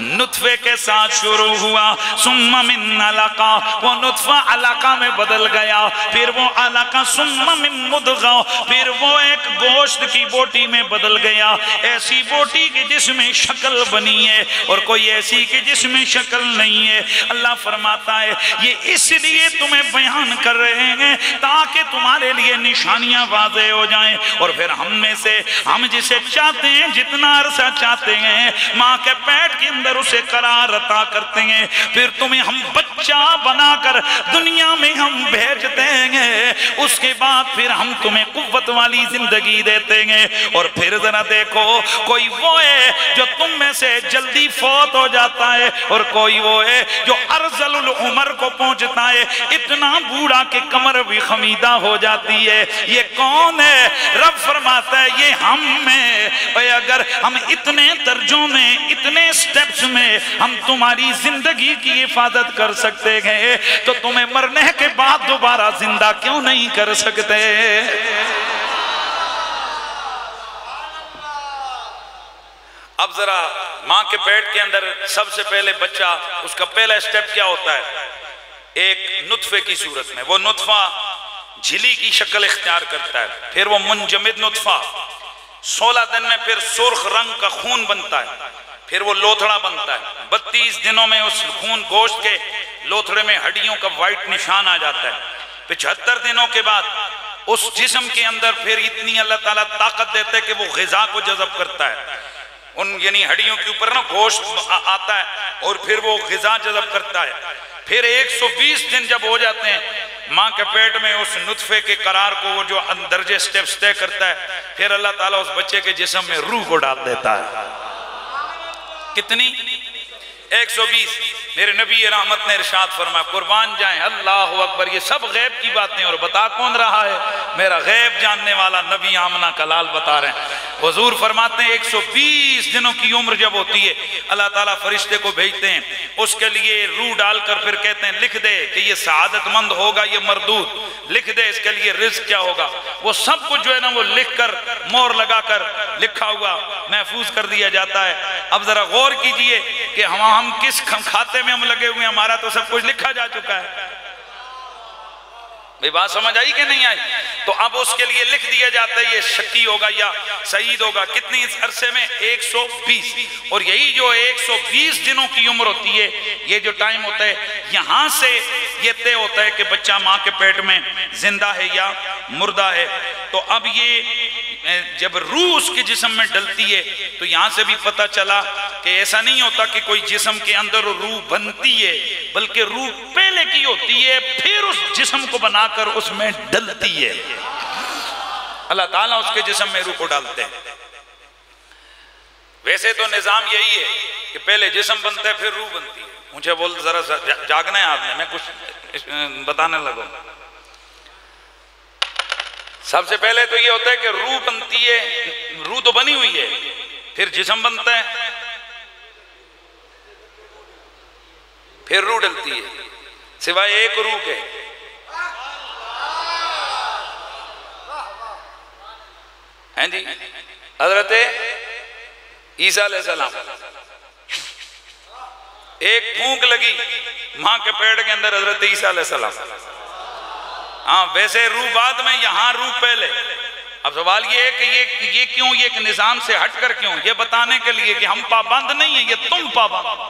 नुत्फे के साथ शुरू हुआ, सुम्मा मिन अलका वो नुत्फा अलका में बदल गया, फिर वो अलका सुम्मा मिन मुद्गा फिर वो एक गोश्त की बोटी में बदल गया, ऐसी बोटी की जिसमें शक्ल बनी है और कोई ऐसी कि जिसमें शक्ल नहीं है। अल्लाह फरमाता है ये इसलिए तुम्हें बयान कर रहे हैं ताकि तुम्हारे लिए निशानियां वाज़े हो जाएं। और फिर हम में से हम जिसे चाहते हैं जितना अरसा चाहते हैं माँ के पेट के अंदर उसे करार अता करते हैं, फिर तुम्हें हम बच्चा बनाकर दुनिया में हम भेज देंगे, उसके बाद फिर हम तुम्हें कुव्वत वाली जिंदगी देते हैं। और फिर जरा देखो कोई वो है जो तुम में से जल्दी फौत हो जाता है और कोई वो है जो अर्जलुल उमर को पहुंचता है, इतना बूढ़ा कि कमर भी खमीदा हो जाती है। ये कौन है? रब फरमाता है ये हम में। अगर हम इतने दर्जों में इतने स्टेप में हम तुम्हारी जिंदगी की हिफाजत कर सकते हैं तो तुम्हें मरने के बाद दोबारा जिंदा क्यों नहीं कर सकते? अब जरा माँ के पेट के अंदर सबसे पहले बच्चा, उसका पहला स्टेप क्या होता है? एक नुत्फे की सूरत में, वो नुत्फा झिली की शक्ल इख्तियार करता है, फिर वो मुंजमिद नुत्फा सोलह दिन में फिर सुर्ख रंग का खून बनता है, फिर वो लोथड़ा बनता है। बत्तीस दिनों में उस खून गोश्त के लोथड़े में हड्डियों का वाइट निशान आ जाता है। पचहत्तर दिनों के बाद उस जिस्म के अंदर फिर इतनी अल्लाह ताला ताकत देता है कि वो ग़िज़ा को जज़ब करता है, उन यानी हड्डियों के ऊपर ना गोश्त आता है और फिर वो ग़िज़ा जज़ब करता है। फिर एक सौ बीस दिन जब हो जाते हैं माँ के पेट में, उस नुत्फे के करार को वो जो अंदरजे स्टेप्स तय करता है, फिर अल्लाह ताला उस बच्चे के जिस्म में रूह को डाल देता है। कितनी? एक सौ बीस। मेरे नबी रहमत ने इरशाद फरमाया, कुर्बान जाएं, अल्लाह अकबर, ये सब गैब की बातें और बता कौन रहा है? मेरा गैब जानने वाला नबी आमना का लाल बता रहे हैं। हुजूर फरमाते हैं एक सौ बीस दिनों की उम्र जब होती है अल्लाह ताला फरिश्ते को भेजते हैं, उसके लिए रूह डालकर फिर कहते हैं लिख दे कि ये सआदतमंद होगा, ये मरदूद, लिख दे इसके लिए रिस्क क्या होगा। वो सब कुछ जो है ना वो लिख कर मोहर लगा कर लिखा हुआ महफूज कर दिया जाता है। अब जरा गौर कीजिए कि हम हम किस खाते में हम लगे हुए हैं, हमारा तो सब कुछ लिखा जा चुका है। ये बात समझ आई कि नहीं आई? तो अब उसके लिए लिख दिया जाता है ये शक्की होगा या शहीद होगा। कितनी इस अरसे में? एक सौ बीस। और यही जो एक सौ बीस दिनों की उम्र होती है, ये जो टाइम होता है, यहाँ से ये तय होता है कि बच्चा माँ के पेट में जिंदा है या मुर्दा है। तो अब ये जब रूह उसके जिस्म में डलती है तो यहाँ से भी पता चला कि ऐसा नहीं होता कि कोई जिस्म के अंदर रूह बनती है, बल्कि रूह पहले की होती है फिर उस जिस्म को बनाकर उसमें डलती है। अल्लाह ताला उसके जिस्म में रूह को डालते हैं। वैसे तो निज़ाम यही है कि पहले जिस्म बनता है फिर रूह बनती है। मुझे बोल जरा जागना है आपने, मैं कुछ बताने लगा। सबसे पहले तो ये होता है कि रूह बनती है, रूह तो बनी हुई है, फिर जिस्म बनता है, फिर रूह डलती है, सिवाय एक रूह के। हैं जी, हजरत ईसा अलैहिस्सलाम, एक फूंक लगी मां के पेट के अंदर हजरत ईसा अलैहिस्सलाम। हाँ, वैसे रूह बाद में, यहाँ रूह पहले। अब सवाल ये है कि ये ये क्यों, ये एक निज़ाम से हट कर क्यों? ये बताने के लिए कि हम पाबंद नहीं है, ये तुम पाबंद।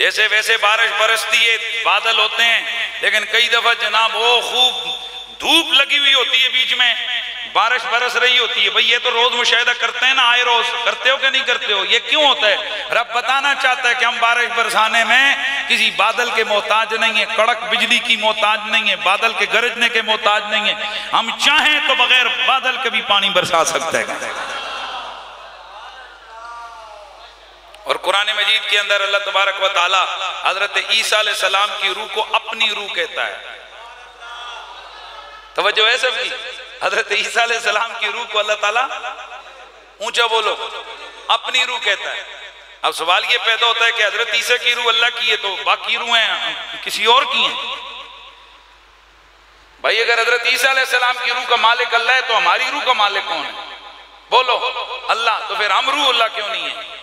जैसे वैसे बारिश बरसती है, बादल होते हैं, लेकिन कई दफा जनाब वो खूब धूप लगी हुई होती है, बीच में बारिश बरस रही होती है। भाई ये तो रोज मुशाहिदा करते हैं ना, आए रोज करते हो कि नहीं करते हो? ये क्यों होता है? रब बताना चाहता है कि हम बारिश बरसाने में किसी बादल के मोहताज नहीं है, कड़क बिजली की मोहताज नहीं है, बादल के गरजने के मोहताज नहीं है। हम चाहें तो बगैर बादल के भी पानी बरसा सकते हैं। और कुरान मजीद के अंदर अल्लाह तबारक व तआला हजरत ईसा अलैहि सलाम की रूह को अपनी रूह कहता है। तवज्जो है सबकी? हजरत ईसा अलैहि सलाम की रूह को अल्लाह ताला, ऊंचा बोलो, अपनी रूह कहता है। अब सवाल ये पैदा होता है कि हजरत ईसा की रूह अल्लाह की है तो बाकी रूहें किसी और की हैं। भाई अगर हजरत ईसा अलैहि सलाम की रूह का मालिक अल्लाह है तो हमारी रूह का मालिक कौन है? बोलो अल्लाह। तो फिर हम रूह अल्लाह क्यों नहीं है?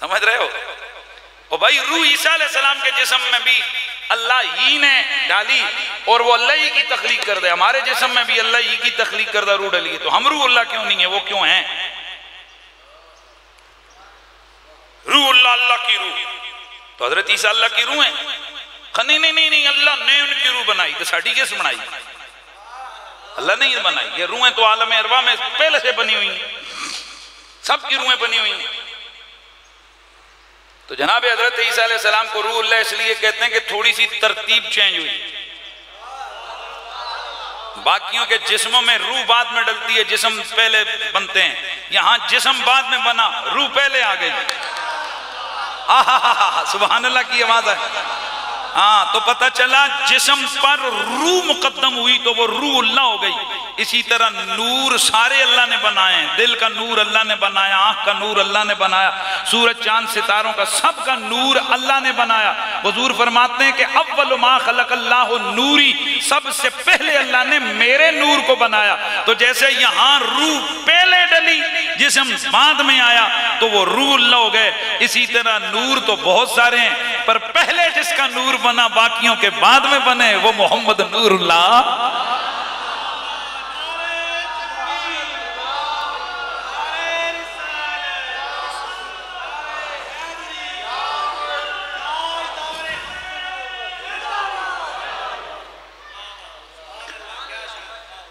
समझ रहे हो? और भाई रूह ईसा अलैहि सलाम के जिस्म में भी अल्लाह ही ने डाली और वो अल्लाह ही की तखलीक कर दे। हमारे जिस्म में भी अल्लाह ही की तखलीक कर दे, रूह डाली, तो हम रूह अल्लाह क्यों नहीं है? वो क्यों है? रूह अल्लाह, अल्लाह की रूह। तो हजरत ईसा अल्लाह की रूह है? नहीं नहीं नहीं नहीं, अल्लाह ने उनकी रूह बनाई। तो साड़ी कैसे बनाई? अल्लाह ने ही बनाई। ये रूहें तो आलम अरवा में पहले से बनी हुई हैं, सबकी रूहें बनी हुई हैं। तो जनाब हजरत ईसा अलैहि सलाम को रूह अल्लाह इसलिए कहते हैं कि थोड़ी सी तरतीब चेंज हुई। बाकियों के जिस्मों में रूह बाद में डलती है, जिस्म पहले बनते हैं, यहाँ जिस्म बाद में बना, रूह पहले आ गई। आहा, सुभान अल्लाह की आवाज है। हाँ, तो पता चला जिस्म पर रूह मुकद्दम हुई तो वो रूह अल्लाह हो गई। इसी तरह नूर सारे अल्लाह ने बनाए, दिल का नूर अल्लाह ने बनाया, आँख का नूर अल्लाह ने बनाया, सूरज चांद सितारों का सब का नूर अल्लाह ने बनाया। हुजूर फरमाते हैं कि अव्वल मा खलक अल्लाह नूरी, सबसे पहले अल्लाह ने मेरे नूर को बनाया। तो जैसे यहाँ रूह पहले डली जिसम बाद में आया तो वो रूह अल्लाह हो गए। इसी तरह नूर तो बहुत सारे हैं पर पहले जिसका नूर बना बाकियों के बाद में बने वो मोहम्मद नूरुल्लाह।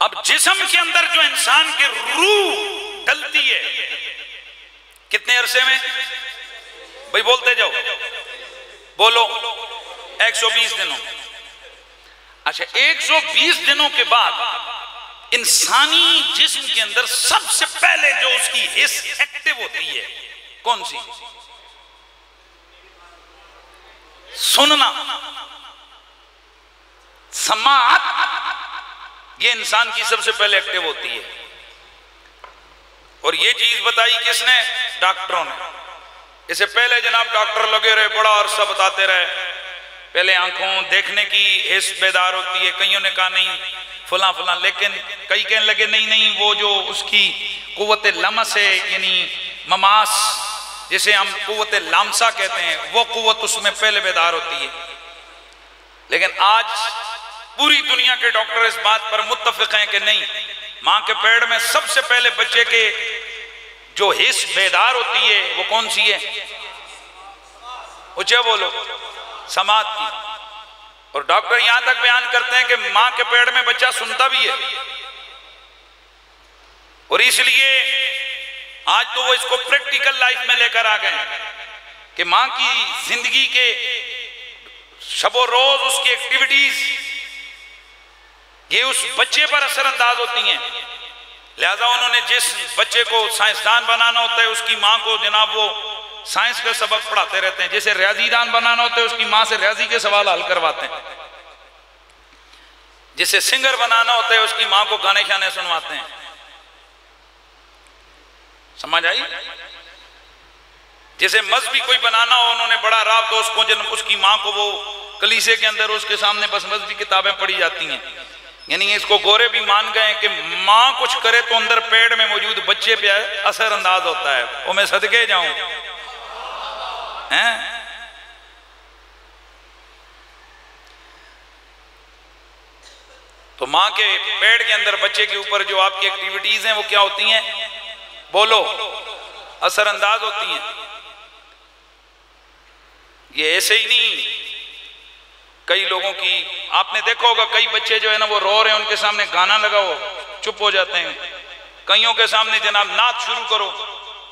अब जिस्म के अंदर जो इंसान के रूह डलती है कितने अरसे में भाई बोलते जाओ, बोलो एक सौ बीस दिनों। अच्छा एक सौ बीस दिनों के बाद इंसानी जिस्म के अंदर सबसे पहले जो उसकी हिस एक्टिव होती है कौन सी? सुनना, समाअत, ये इंसान की सबसे पहले एक्टिव होती है। और ये चीज बताई किसने? डॉक्टरों ने। इससे पहले जनाब डॉक्टर लगे रहे, बड़ा अरसा बताते रहे, पहले आंखों देखने की हिस्स बेदार होती है, कईयों ने कहा नहीं फला फला, लेकिन कई कहने लगे नहीं नहीं वो जो उसकी कुव्वते लमस है यानी ममास जिसे हम कुव्वते लामसा कहते हैं वो कुव्वत उसमें पहले बेदार होती है। लेकिन आज पूरी दुनिया के डॉक्टर इस बात पर मुत्तफिक हैं कि नहीं, माँ के पेट में सबसे पहले बच्चे के जो हिस्स बेदार होती है वो कौन सी है? उच्चे बोलो, समात की। और डॉक्टर यहां तक बयान करते हैं कि मां के पेट में बच्चा सुनता भी है और इसलिए आज तो वो इसको प्रैक्टिकल लाइफ में लेकर आ गए कि मां की जिंदगी के शबो रोज उसकी एक्टिविटीज ये उस बच्चे पर असरअंदाज होती हैं। लिहाजा उन्होंने जिस बच्चे को साइंसदान बनाना होता है उसकी माँ को जनाब वो साइंस का सबक पढ़ाते रहते हैं, जैसे रियाजीदान बनाना होता है उसकी माँ से रियाजी के सवाल हल करवाते हैं, जिसे सिंगर बनाना होता है उसकी माँ को गाने शाने सुनवाते हैं। समझ आई? जैसे मजहबी कोई बनाना हो उन्होंने बड़ा राब तो उसको जन्म उसकी माँ को वो कलीसे के अंदर उसके सामने बस मजहबी किताबें पढ़ी जाती हैं। यानी इसको गोरे भी मान गए कि माँ कुछ करे तो अंदर पेट में मौजूद बच्चे पे असरअंदाज होता है। वो मैं सदके जाऊं हैं। तो माँ के पेट के अंदर बच्चे के ऊपर जो आपकी एक्टिविटीज हैं वो क्या होती हैं? बोलो, असरअंदाज होती हैं। ये ऐसे ही नहीं, कई लोगों की आपने देखा होगा, कई बच्चे जो है ना वो रो रहे हैं उनके सामने गाना लगाओ चुप हो जाते हैं, कईयों के सामने जनाब नाच शुरू करो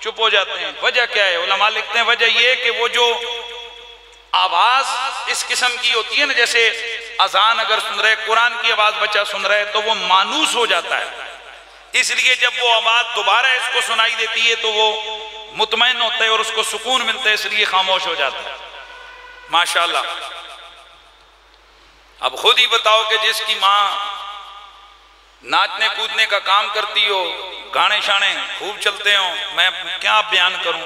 चुप हो जाते हैं। वजह क्या है? उलमा लिखते हैं वजह ये कि वो जो आवाज इस किस्म की होती है ना, जैसे अजान अगर सुन रहे कुरान की आवाज बच्चा सुन रहा है तो वो मानूस हो जाता है, इसलिए जब वो आवाज दोबारा इसको सुनाई देती है तो वो मुतमईन होता है और उसको सुकून मिलता है, इसलिए खामोश हो जाता है। माशाल्लाह। अब खुद ही बताओ कि जिसकी माँ नाचने कूदने का काम करती हो, गाने शाने खूब चलते हो, मैं क्या बयान करूं,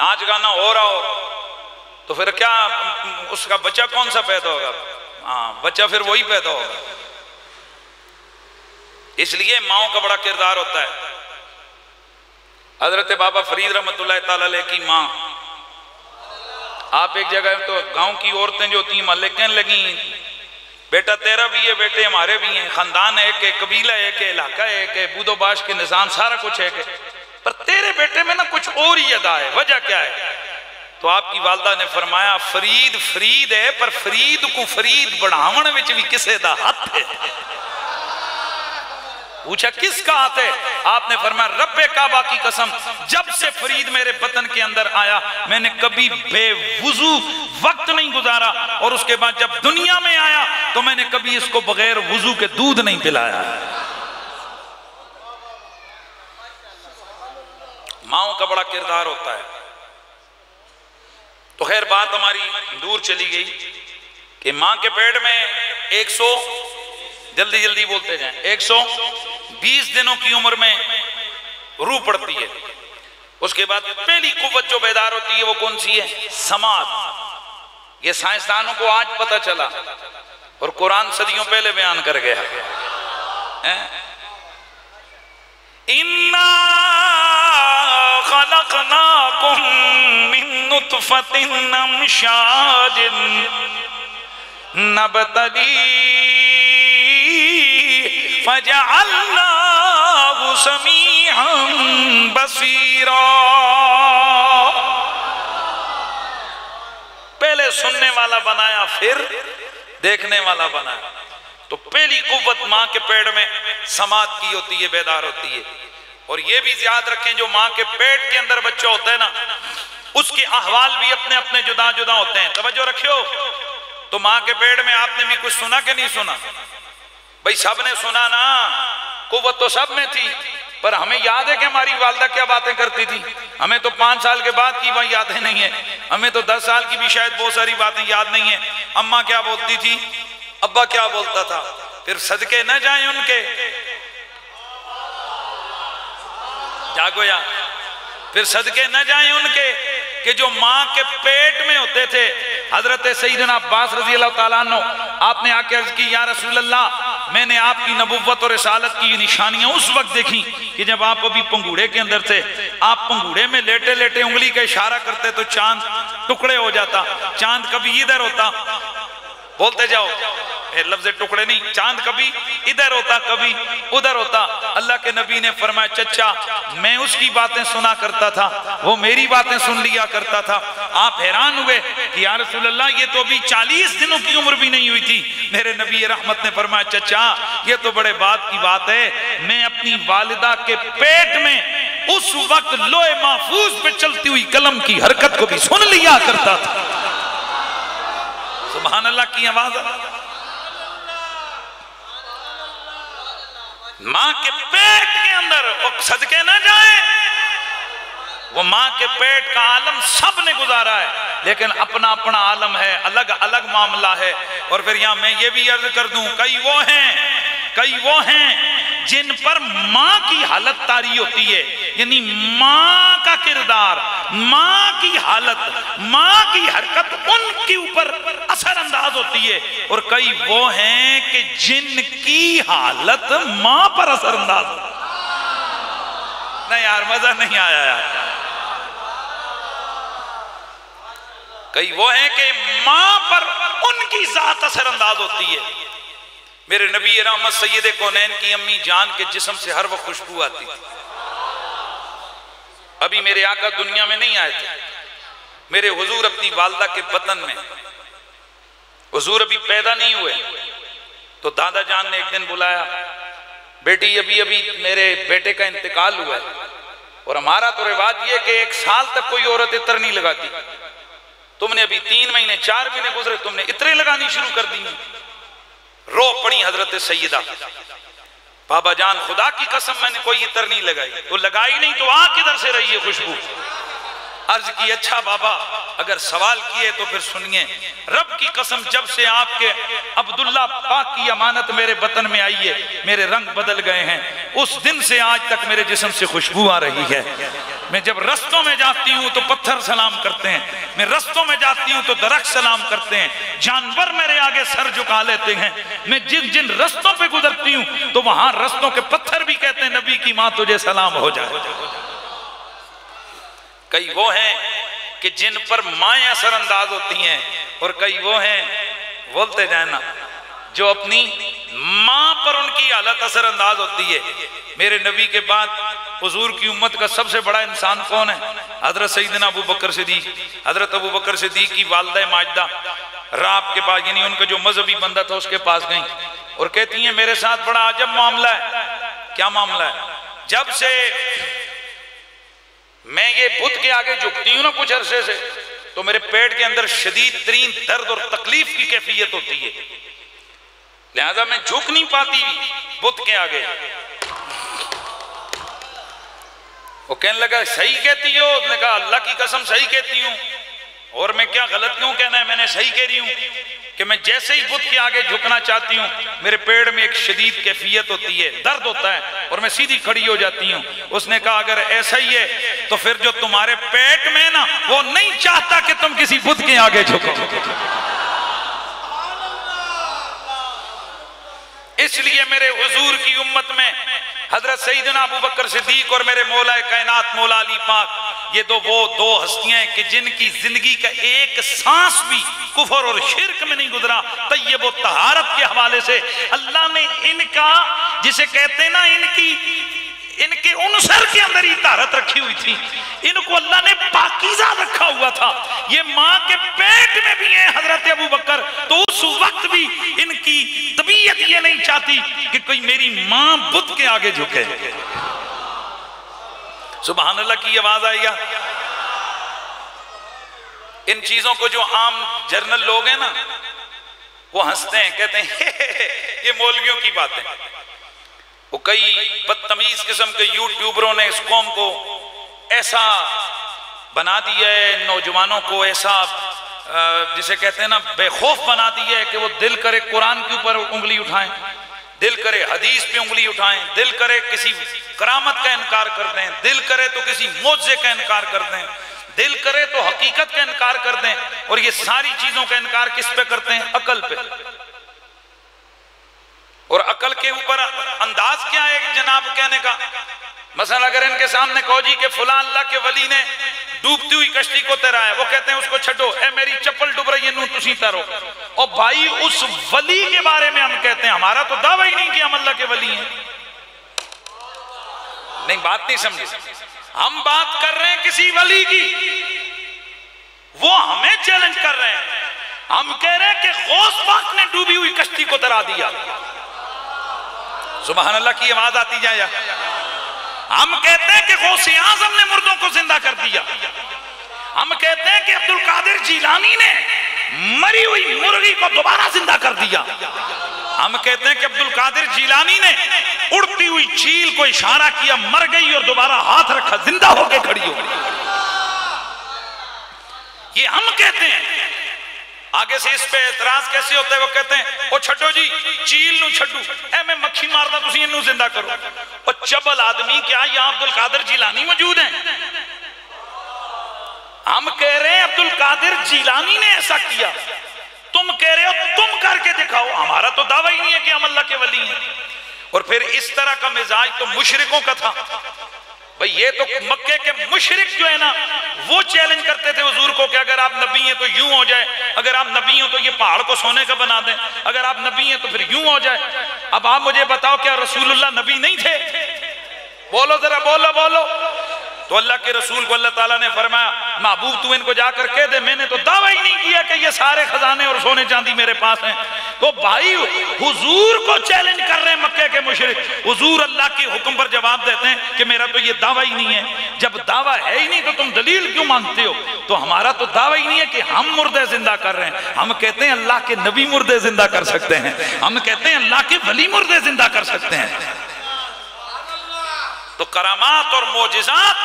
नाच गाना हो रहा हो तो फिर क्या उसका बच्चा कौन सा पैदा होगा? हाँ, बच्चा फिर वही पैदा होगा। इसलिए माओं का बड़ा किरदार होता है। हजरत बाबा फरीद रहमतुल्लाह ताला अलैह की माँ, आप एक जगह तो गांव की औरतें जो होती महल्ले कहने लगी बेटा तेरा भी है, बेटे हमारे भी हैं, खानदान एक है, कबीला एक है, इलाका एक है, बूदोबाश के निज़ाम सारा कुछ एक है, पर तेरे बेटे में ना कुछ और ही अदा है, वजह क्या है? तो आपकी वालदा ने फरमाया फरीद फरीद है पर फरीद को फरीद बढ़ावन विच भी किसी का हाथ है। पूछा किसका हाथ है? आपने फरमाया रब्बे काबा की कसम, जब से फरीद मेरे बतन के अंदर आया मैंने कभी बेवुजू वक्त नहीं गुजारा, और उसके बाद जब दुनिया में आया तो मैंने कभी इसको बगैर वुजू के दूध नहीं पिलाया। माओं का बड़ा किरदार होता है। तो खैर बात हमारी दूर चली गई कि मां के पेट में एक सौ जल्दी जल्दी बोलते जाएं। एक सौ बीस दिनों की उम्र में रूह पड़ती है। उसके बाद पहली कुव्वत जो बेदार होती है वो कौन सी है? समाज। ये साइंसदानों को आज पता चला और कुरान सदियों पहले बयान कर गया। इन्ना खलकनाकुम मिन नुत्फतिन अम्शाजिन नबतली फजअल्लाहु समीअन बसीरा। पहले सुनने वाला बनाया, फिर देखने वाला बनाया। तो पहली कुव्वत माँ के पेट में समाज की होती है, बेदार होती है। और ये भी याद रखें, जो माँ के पेट के अंदर बच्चा होता है ना, उसके अहवाल भी अपने अपने जुदा जुदा होते हैं। तवज्जो रखियो। तो माँ के पेट में आपने भी कुछ सुना कि नहीं सुना? भाई सब ने सुना ना। कुव्वत तो सब में थी, पर हमें याद है कि हमारी वालदा क्या बातें करती थी। हमें तो पाँच साल के बाद की वही यादें नहीं है, हमें तो दस साल की भी शायद बहुत सारी बातें याद नहीं है। अम्मा क्या बोलती थी, अब्बा क्या बोलता था। फिर सदके न जाएं उनके, जागो यार, फिर सदके न जाएं उनके कि जो माँ के पेट में होते थे। हजरत सईदना अब्बास रजी अल्लाह तआला अन्हु, आपने आके अर्ज की, या रसूल अल्लाह, मैंने आपकी नबुव्वत और रिसालत की निशानियां उस वक्त देखी कि जब आप अभी पंगूड़े के अंदर थे। आप पंगूड़े में लेटे लेटे उंगली का इशारा करते तो चांद टुकड़े हो जाता, चांद कभी इधर होता, बोलते जाओ लफ्ज़े टुकड़े नहीं, चांद कभी इधर होता कभी उधर होता। अल्लाह के नबी ने फरमाया, चचा मैं उसकी बातें सुना करता था, वो मेरी बातें सुन लिया करता था। आप हैरान हुए कि या रसूल अल्लाह, ये तो अभी चालीस दिनों की उम्र भी नहीं हुई थी। मेरे नबी रहमत ने फरमाया, चचा ये तो बड़े बात की बात है, मैं अपनी वालिदा के पेट में उस वक्त लोहे महफूज पे चलती हुई कलम की हरकत को भी सुन लिया करता था। सुभान अल्लाह की आवाज। माँ के पेट के अंदर वो सदके ना जाए। वो माँ के पेट का आलम सब ने गुजारा है, लेकिन अपना अपना आलम है, अलग अलग मामला है। और फिर यहाँ मैं ये भी अर्ज कर दूं, कई वो हैं कई वो हैं जिन पर माँ की हालत तारी होती है, यानी माँ का किरदार, माँ की हालत, माँ की हरकत उनके ऊपर असरअंदाज होती है। और कई वो हैं कि जिनकी हालत माँ पर असरअंदाज होती है। नहीं यार, मजा नहीं आया यार। कई वो हैं कि माँ पर उनकी जात असरअंदाज होती है। मेरे नबी रहमत सैयदे कौनैन की अम्मी जान के जिस्म से हर वक्त खुशबू आती थी। अभी मेरे आका दुनिया में नहीं आए थे, मेरे हुजूर अपनी वालदा के बतन में, हुजूर अभी पैदा नहीं हुए। तो दादा जान ने एक दिन बुलाया, बेटी अभी अभी मेरे बेटे का इंतकाल हुआ है, और हमारा तो रिवाज ये कि एक साल तक कोई औरत इत्र नहीं लगाती। तुमने अभी तीन महीने चार महीने गुजरे, तुमने इतरे लगानी शुरू कर दी। रो पड़ी हजरत सैयदा, बाबा जान खुदा की कसम मैंने कोई इतर नहीं लगाई। तो लगाई नहीं तो आ किधर से रही है खुशबू। अर्ज की, अच्छा बाबा, अगर सवाल किए तो फिर सुनिए, रब की कसम जब से आपके अब्दुल्ला पाक की अमानत मेरे बतन में आई है, मेरे रंग बदल गए हैं। उस दिन से आज तक मेरे जिस्म से खुशबू आ रही है। मैं जब रस्तों में जाती हूँ तो पत्थर सलाम करते हैं, मैं रस्तों में जाती हूँ तो दरख्त सलाम करते हैं, जानवर मेरे आगे सर झुका लेते हैं। मैं जिन जिन रस्तों पे गुजरती हूँ तो वहां रस्तों के पत्थर भी कहते हैं, नबी की माँ तुझे सलाम हो जाए। कई वो हैं कि जिन पर माएँ असरअंदाज होती हैं, और कई वो हैं, बोलते जाना, जो अपनी माँ पर उनकी हालत असरअंदाज होती है। मेरे नबी के बाद हुजूर की उम्मत का सबसे बड़ा इंसान कौन है? हजरत सईदना अबू बकर सिद्दीक। हजरत अबू बकर सिद्दीक की वालदा माजदा राब के पास, यानी उनका जो मजहबी बंदा था उसके पास गई और कहती हैं, मेरे साथ बड़ा अजब मामला है। क्या मामला है? जब से मैं ये बुत के आगे झुकती हूँ ना कुछ अरसे से, तो मेरे पेट के अंदर शदीद तरीन दर्द और तकलीफ की कैफियत होती है, लिहाजा मैं झुक नहीं पाती बुत के आगे। वो कहने लगा, सही कहती हो? उसने कहा, अल्लाह की कसम सही कहती हूँ। और मैं क्या गलत क्यों कहना है, मैंने सही कह रही हूँ कि मैं जैसे ही बुत के आगे झुकना चाहती हूँ मेरे पेड़ में एक शदीद कैफियत होती है, दर्द होता है और मैं सीधी खड़ी हो जाती हूँ। उसने कहा अगर ऐसा ही है तो फिर जो तुम्हारे पेट में ना वो नहीं चाहता कि तुम किसी बुत के आगे झुको, इसलिए मेरे हुजूर की उम्मत में हजरत सईदना अबू बकर सिद्दीक और मेरे मौला कायनात मौला अली पाक, ये दो वो दो हस्तियां कि जिनकी जिंदगी का एक सांस भी कुफर और शिरक में नहीं गुजरा। तय्यब व तहारत के हवाले से अल्लाह ने इनका, जिसे कहते हैं ना, इनकी इनके उनसर के अंदर ही तहारत रखी हुई थी, इनको अल्लाह ने पाकीज़ा रखा हुआ था। ये माँ के पेट में भी है हजरत अबू बकर, तो उस वक्त भी इनकी तबीयत ये नहीं चाहती कि कोई मेरी माँ बुत के आगे झुके। सुभान अल्लाह की आवाज आएगा। इन चीजों को जो आम जर्नल लोग हैं ना वो हंसते हैं, कहते हैं हे हे हे, ये मौलवियों की बातें। वो कई बदतमीज किस्म के यूट्यूबरों ने इस कौम को ऐसा बना दिया है, नौजवानों को ऐसा जिसे कहते हैं ना बेखौफ बना दिया है कि वो दिल करे कुरान के ऊपर उंगली उठाएं, दिल करे हदीस पे उंगली उठाएं, दिल करे किसी करामत का इनकार कर दें, दिल करे तो किसी मोजे का इनकार कर दें, दिल करे तो हकीकत का इनकार कर दें। और ये सारी चीजों का इनकार किस पे करते हैं? अकल पे। और अकल के ऊपर अंदाज क्या है जनाब कहने का? मसलन अगर इनके सामने कहो जी के फुला अल्लाह के वली ने डूबती हुई कश्ती को तैराया, वो कहते हैं उसको छो, ए मेरी चप्पल डूब रही है नू तुसी तैरो। और भाई उस वली के बारे में हम कहते हैं, हमारा तो दावा ही नहीं कि हम अल्लाह के वली हैं। नहीं, बात नहीं समझे, हम बात कर रहे हैं किसी वली की, वो हमें चैलेंज कर रहे हैं। हम कह रहे हैं कि गौस पाक ने डूबी हुई कश्ती को तैरा दिया। सुभान अल्लाह की आवाज आती जाए। हम कहते हैं कि गौसे आजम ने मुर्दों को जिंदा कर दिया। हम कहते हैं कि अब्दुल कादिर जिलानी ने मरी हुई मुर्गी को दोबारा जिंदा कर दिया। हम कहते हैं कि अब्दुल कादिर जिलानी ने उड़ती हुई चील को इशारा किया, मर गई और दोबारा हाथ रखा, जिंदा होकर खड़ी हो गई। ये हम कहते हैं। आगे से इस पे एतराज कैसे होता है? वो कहते हैं ओ छड्डो जी, चील नू छड्डू, ए मैं मक्खी मारदा, तुसी इन्नू जिंदा करो। ओ चबल आदमी, क्या यहाँ अब्दुल कादिर जिलानी मौजूद हैं? हम कह रहे हैं अब्दुल कादिर जिलानी ने ऐसा किया, तुम कह रहे हो तुम करके दिखाओ, हमारा तो दावा ही नहीं है कि हम अल्लाह के वली हैं। और फिर इस तरह का मिजाज तो मुशरिकों का था। भाई ये तो मक्के के मुशरिक जो है ना वो चैलेंज करते थे हुजूर को कि अगर आप नबी हैं तो यूं हो जाए, अगर आप नबी हो तो ये पहाड़ को सोने का बना दें, अगर आप नबी हैं तो फिर यूं हो जाए। अब आप मुझे बताओ क्या रसूलुल्लाह नबी नहीं थे? बोलो जरा, बोलो बोलो। तो अल्लाह के रसूल को अल्लाह ताला ने फरमाया महबूब तू इनको जाकर कह दे मैंने तो दावा ही नहीं किया कि ये सारे खजाने और सोने चांदी मेरे पास हैं। तो भाई हुजूर को चैलेंज कर रहे हैं मक्के के मुशरिक। हुजूर अल्लाह के हुक्म पर जवाब देते हैं कि मेरा तो ये दावा ही नहीं है। जब दावा है ही नहीं तो तुम दलील क्यों मांगते हो? तो हमारा तो दावा ही नहीं है कि हम मुर्दे जिंदा कर रहे हैं। हम कहते हैं अल्लाह के नबी मुर्दे जिंदा कर सकते हैं, हम कहते हैं अल्लाह के वली मुर्दे जिंदा कर सकते हैं। तो करामात और मोजिजात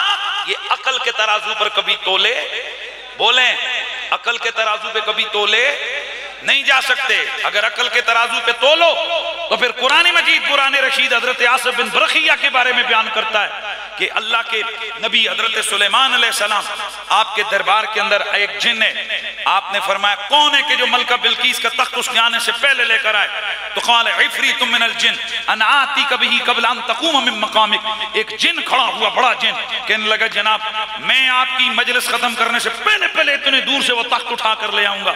ये अकल के तराजू पर कभी तोले, बोले अकल के तराजू पे कभी तोले नहीं जा सकते। अगर अकल के तराजू पे तोलो तो फिर कुरान मजीद पुराने रशीद हजरत आसिफ बिन बरखिया के बारे में बयान करता है कि अल्लाह के नबी हजरत सुलेमान अलैहिस्सलाम आपके दरबार के अंदर एक जिन है, आपने फरमाया कौन है कि जो मलका बिल्कीस का तख्त उसके आने से पहले लेकर आए? तो क़ाल इफ़रीतुम मिनल जिन अना आतीक बिही क़ब्ल अन तक़ूम मिन मक़ामिक, एक जिन खड़ा हुआ, बड़ा जिन, कहने लगा जनाब मैं आपकी मजलिस खत्म करने से पहले पहले इतने दूर से वो तख्त उठा कर ले आऊंगा।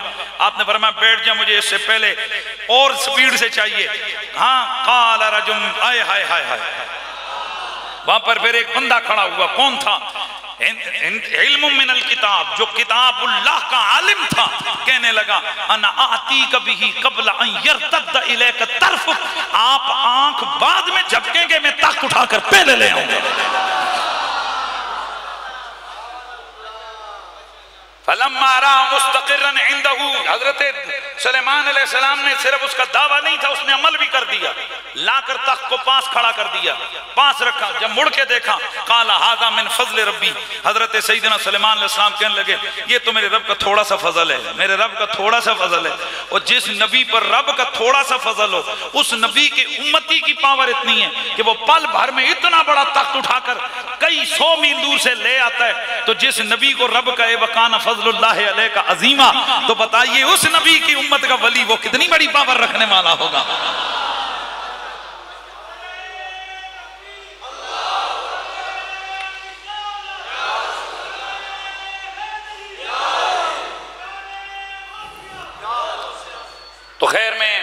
आपने फरमाया बैठ जा, मुझे इससे पहले और स्पीड से चाहिए। हाँ, क़ाल रजुल आय हाय हाय हाय। वहां पर फिर एक बंदा खड़ा हुआ, कौन था? इल्म मिनल किताब, जो किताबुल्लाह का आलिम था, कहने लगा अना आती कभी कबला अन यरतद इलैक तरफ, आप आंख बाद में झपकेंगे, मैं तख्त उठाकर पहले ले आऊंगा। फलम्मा रहा मुस्तकिरन इंदहू, हजरत सुलेमान अलैहिस्सलाम ने सिर्फ उसका दावा नहीं था, उसने अमल भी कर दिया, लाकर तख्त को पास खड़ा कर दिया, पास रखा। जब मुड़ के देखा, काला हाजा मिन फजल रब्बी। हजरत सईदना सुलेमान अलैहिस्सलाम कहने लगे ये तो मेरे रब का थोड़ा सा फजल है, मेरे रब का थोड़ा सा फजल है। और जिस नबी पर रब का थोड़ा सा फजल हो, उस नबी की उम्मती की पावर इतनी है कि वो पल भर में इतना बड़ा तख्त उठाकर कई सौ मील दूर से ले आता है। तो जिस नबी को रब का ए वकाना फजलुल्लाह अलैह का अजीमा, तो बताइए उस नबी की उम्मत का वली वो कितनी बड़ी पावर रखने वाला होगा। तो खैर मैं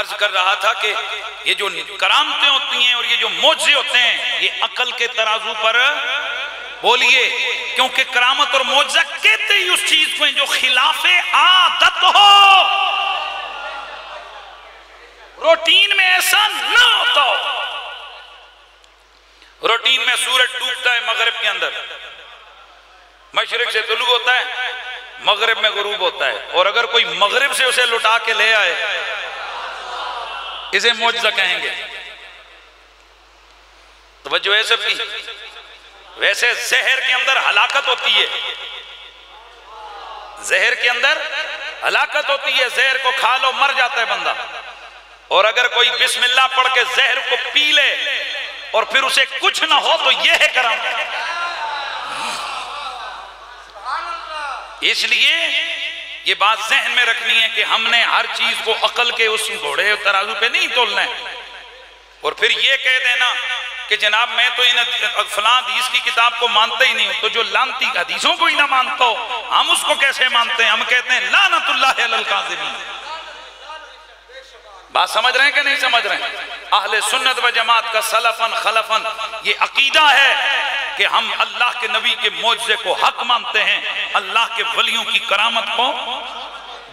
अर्ज कर रहा था कि ये जो करामतें होती हैं और ये जो मोजे होते हैं, ये अकल के तराजू पर बोलिए, क्योंकि करामत और मोजा कहते ही उस चीज को जो खिलाफे आदत हो, रूटीन में ऐसा ना होता हो। रूटीन में सूरज डूबता है मगरिब के अंदर, मशरिक से तुलू होता है, मगरिब में गुरूब होता है। और अगर कोई मगरिब से उसे लुटा के ले आए, इसे मोजा कहेंगे। तवज्जो है सबकी। वैसे जहर के अंदर हलाकत होती है, जहर के अंदर हलाकत होती है, जहर को खा लो मर जाता है बंदा। और अगर कोई बिस्मिल्लाह पढ़ के जहर को पी ले और फिर उसे कुछ ना हो, तो यह है करामत। इसलिए ये बात जहन में रखनी है कि हमने हर चीज को अकल के उस घोड़े तराजू पे नहीं तोलना है। और फिर ये कह देना कि जनाब मैं तो इन फलां हदीस की किताब को मानता ही नहीं हूं, तो जो लानती हदीसों को ही ना मानता हो, हम उसको कैसे मानते हैं? हम कहते हैं लानतुल्लाह अलल काज़िबीन। बात समझ रहे हैं कि नहीं समझ रहे हैं? अहले सुन्नत व जमात का सलफन खलफन ये अकीदा है कि हम अल्लाह के नबी के मौजे को हक मानते हैं, अल्लाह के वलियों की करामत को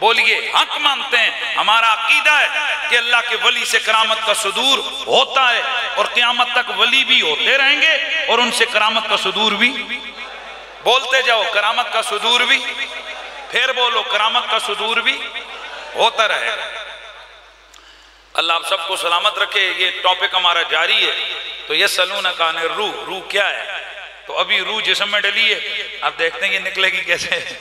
बोलिए हक मानते हैं। हमारा अकीदा है कि अल्लाह के वली से करामत का सुदूर होता है और क़यामत तक वली भी होते रहेंगे और उनसे करामत का सुदूर भी। बोलते जाओ करामत का सुदूर भी, फिर बोलो करामत का सुदूर भी होता रहेगा। अल्लाह आप सबको सलामत रखे। ये टॉपिक हमारा जारी है। तो ये सलून कान रूह, रूह क्या है? तो अभी रूह जिस्म में डली है, आप देखते हैं ये निकलेगी कैसे।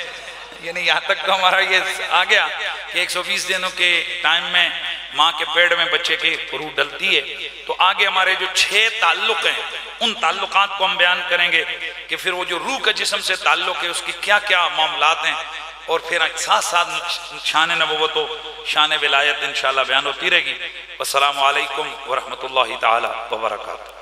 यानी यहाँ तक तो हमारा ये आ गया कि एक सौ बीस दिनों के टाइम में माँ के पेट में बच्चे के रूह डलती है। तो आगे हमारे जो छह ताल्लुक हैं, उन ताल्लुकात को हम बयान करेंगे कि फिर वो जो रूह का जिस्म से ताल्लुक है उसकी क्या क्या मामलात हैं। और फिर साथ साथ शान नबूवत हो, शान विलायत इंशाल्लाह बयान होती रहेगी। अस्सलामु अलैकुम वरहमतुल्लाहि तआला वबरकातुहू।